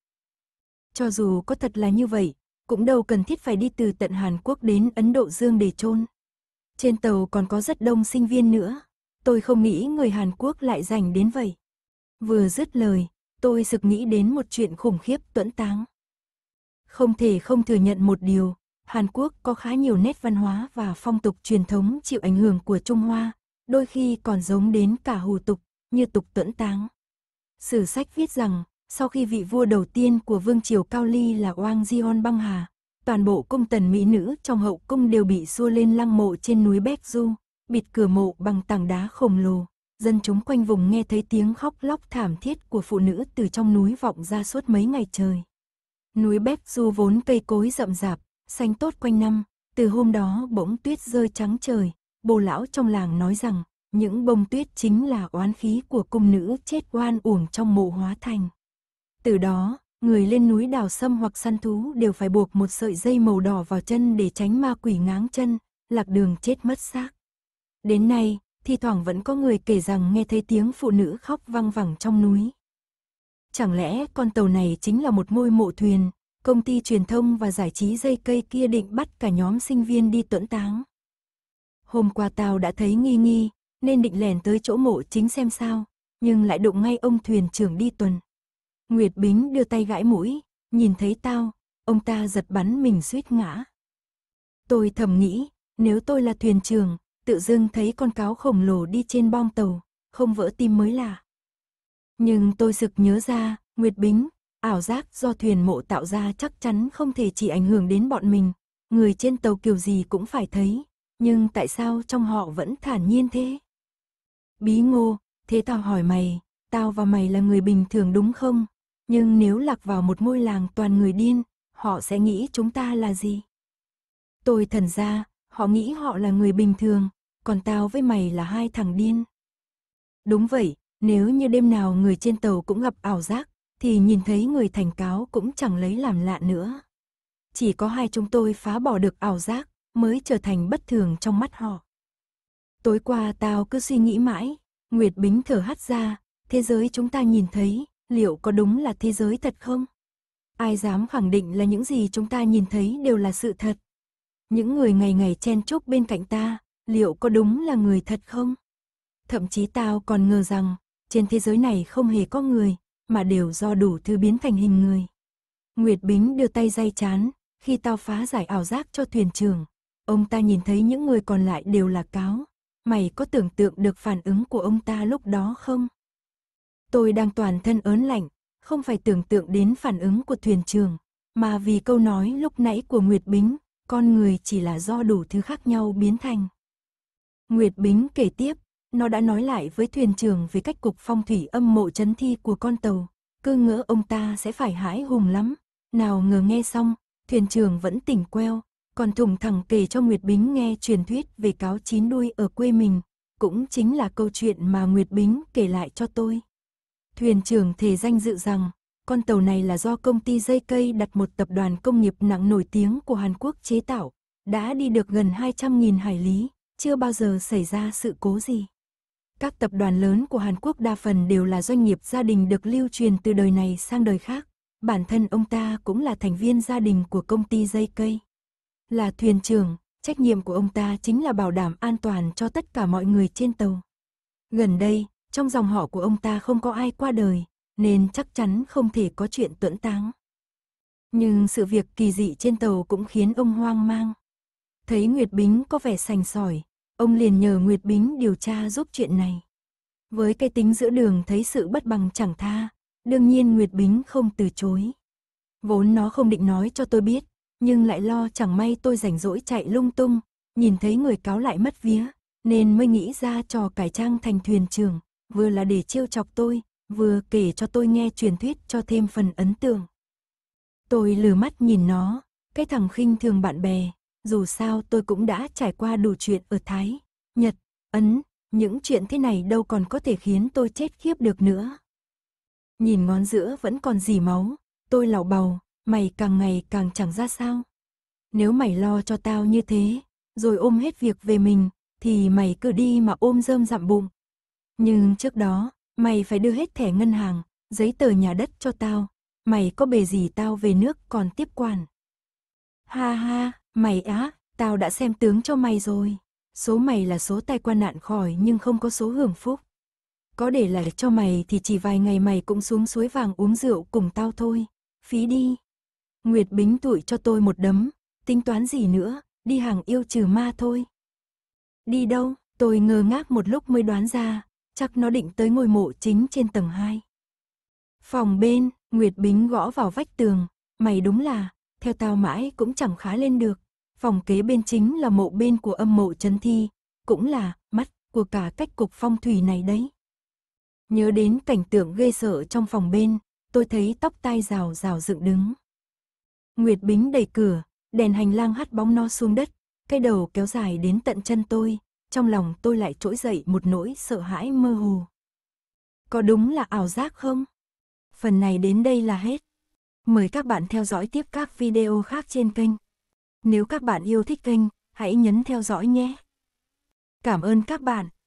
Cho dù có thật là như vậy, cũng đâu cần thiết phải đi từ tận Hàn Quốc đến Ấn Độ Dương để chôn. Trên tàu còn có rất đông sinh viên nữa, tôi không nghĩ người Hàn Quốc lại rảnh đến vậy. Vừa dứt lời, tôi sực nghĩ đến một chuyện khủng khiếp tuẫn táng. Không thể không thừa nhận một điều, Hàn Quốc có khá nhiều nét văn hóa và phong tục truyền thống chịu ảnh hưởng của Trung Hoa. Đôi khi còn giống đến cả hủ tục, như tục tuẫn táng. Sử sách viết rằng, sau khi vị vua đầu tiên của vương triều Cao Ly là Wang Jihon băng hà, toàn bộ cung tần mỹ nữ trong hậu cung đều bị xua lên lăng mộ trên núi Baekdu, bịt cửa mộ bằng tảng đá khổng lồ. Dân chúng quanh vùng nghe thấy tiếng khóc lóc thảm thiết của phụ nữ từ trong núi vọng ra suốt mấy ngày trời. Núi Baekdu vốn cây cối rậm rạp, xanh tốt quanh năm, từ hôm đó bỗng tuyết rơi trắng trời. Bồ lão trong làng nói rằng, những bông tuyết chính là oán khí của cung nữ chết oan uổng trong mộ hóa thành. Từ đó, người lên núi đào sâm hoặc săn thú đều phải buộc một sợi dây màu đỏ vào chân để tránh ma quỷ ngáng chân, lạc đường chết mất xác. Đến nay, thi thoảng vẫn có người kể rằng nghe thấy tiếng phụ nữ khóc văng vẳng trong núi. Chẳng lẽ con tàu này chính là một ngôi mộ thuyền, công ty truyền thông và giải trí J K kia định bắt cả nhóm sinh viên đi tuẫn táng? Hôm qua tao đã thấy nghi nghi, nên định lẻn tới chỗ mộ chính xem sao, nhưng lại đụng ngay ông thuyền trưởng đi tuần. Nguyệt Bính đưa tay gãi mũi, nhìn thấy tao, ông ta giật bắn mình suýt ngã. Tôi thầm nghĩ, nếu tôi là thuyền trưởng, tự dưng thấy con cáo khổng lồ đi trên bong tàu, không vỡ tim mới lạ. Nhưng tôi sực nhớ ra, Nguyệt Bính, ảo giác do thuyền mộ tạo ra chắc chắn không thể chỉ ảnh hưởng đến bọn mình. Người trên tàu kiểu gì cũng phải thấy, nhưng tại sao trong họ vẫn thản nhiên thế? Bí ngô, thế tao hỏi mày, tao và mày là người bình thường đúng không? Nhưng nếu lạc vào một ngôi làng toàn người điên, họ sẽ nghĩ chúng ta là gì? Tôi thần ra, họ nghĩ họ là người bình thường, còn tao với mày là hai thằng điên. Đúng vậy, nếu như đêm nào người trên tàu cũng gặp ảo giác, thì nhìn thấy người thành cáo cũng chẳng lấy làm lạ nữa. Chỉ có hai chúng tôi phá bỏ được ảo giác mới trở thành bất thường trong mắt họ. Tối qua tao cứ suy nghĩ mãi, Nguyệt Bính thở hắt ra, thế giới chúng ta nhìn thấy, liệu có đúng là thế giới thật không? Ai dám khẳng định là những gì chúng ta nhìn thấy đều là sự thật? Những người ngày ngày chen chúc bên cạnh ta, liệu có đúng là người thật không? Thậm chí tao còn ngờ rằng, trên thế giới này không hề có người, mà đều do đủ thứ biến thành hình người. Nguyệt Bính đưa tay day chán, khi tao phá giải ảo giác cho thuyền trưởng, ông ta nhìn thấy những người còn lại đều là cáo. Mày có tưởng tượng được phản ứng của ông ta lúc đó không? Tôi đang toàn thân ớn lạnh, không phải tưởng tượng đến phản ứng của thuyền trưởng, mà vì câu nói lúc nãy của Nguyệt Bính, con người chỉ là do đủ thứ khác nhau biến thành. Nguyệt Bính kể tiếp, nó đã nói lại với thuyền trưởng về cách cục phong thủy âm mộ trấn thi của con tàu, cứ ngỡ ông ta sẽ phải hãi hùng lắm, nào ngờ nghe xong, thuyền trưởng vẫn tỉnh queo, còn thủng thẳng kể cho Nguyệt Bính nghe truyền thuyết về cáo chín đuôi ở quê mình, cũng chính là câu chuyện mà Nguyệt Bính kể lại cho tôi. Thuyền trưởng thề danh dự rằng, con tàu này là do công ty J K đặt một tập đoàn công nghiệp nặng nổi tiếng của Hàn Quốc chế tạo, đã đi được gần hai trăm nghìn hải lý, chưa bao giờ xảy ra sự cố gì. Các tập đoàn lớn của Hàn Quốc đa phần đều là doanh nghiệp gia đình được lưu truyền từ đời này sang đời khác, bản thân ông ta cũng là thành viên gia đình của công ty J K. Là thuyền trưởng, trách nhiệm của ông ta chính là bảo đảm an toàn cho tất cả mọi người trên tàu. Gần đây, trong dòng họ của ông ta không có ai qua đời, nên chắc chắn không thể có chuyện tuẫn táng. Nhưng sự việc kỳ dị trên tàu cũng khiến ông hoang mang. Thấy Nguyệt Bính có vẻ sành sỏi, ông liền nhờ Nguyệt Bính điều tra giúp chuyện này. Với cái tính giữa đường thấy sự bất bằng chẳng tha, đương nhiên Nguyệt Bính không từ chối. Vốn nó không định nói cho tôi biết, nhưng lại lo chẳng may tôi rảnh rỗi chạy lung tung, nhìn thấy người cáo lại mất vía, nên mới nghĩ ra trò cải trang thành thuyền trưởng, vừa là để trêu chọc tôi, vừa kể cho tôi nghe truyền thuyết cho thêm phần ấn tượng. Tôi lừ mắt nhìn nó, cái thằng khinh thường bạn bè, dù sao tôi cũng đã trải qua đủ chuyện ở Thái, Nhật, Ấn, những chuyện thế này đâu còn có thể khiến tôi chết khiếp được nữa. Nhìn ngón giữa vẫn còn rỉ máu, tôi lảo bầu, mày càng ngày càng chẳng ra sao. Nếu mày lo cho tao như thế, rồi ôm hết việc về mình, thì mày cứ đi mà ôm rơm rặm bụng. Nhưng trước đó, mày phải đưa hết thẻ ngân hàng, giấy tờ nhà đất cho tao. Mày có bề gì tao về nước còn tiếp quản. Ha ha, mày á, tao đã xem tướng cho mày rồi. Số mày là số tai qua nạn khỏi nhưng không có số hưởng phúc. Có để lại cho mày thì chỉ vài ngày mày cũng xuống suối vàng uống rượu cùng tao thôi. Phí đi. Nguyệt Bính tụi cho tôi một đấm, tính toán gì nữa, đi hàng yêu trừ ma thôi. Đi đâu, tôi ngơ ngác một lúc mới đoán ra, chắc nó định tới ngôi mộ chính trên tầng hai. Phòng bên, Nguyệt Bính gõ vào vách tường, mày đúng là, theo tao mãi cũng chẳng khá lên được. Phòng kế bên chính là mộ bên của âm mộ trấn thi, cũng là mắt của cả cách cục phong thủy này đấy. Nhớ đến cảnh tượng ghê sợ trong phòng bên, tôi thấy tóc tai rào rào dựng đứng. Nguyệt Bính đẩy cửa, đèn hành lang hắt bóng nó xuống đất, cái đầu kéo dài đến tận chân tôi, trong lòng tôi lại trỗi dậy một nỗi sợ hãi mơ hồ. Có đúng là ảo giác không? Phần này đến đây là hết. Mời các bạn theo dõi tiếp các video khác trên kênh. Nếu các bạn yêu thích kênh, hãy nhấn theo dõi nhé. Cảm ơn các bạn.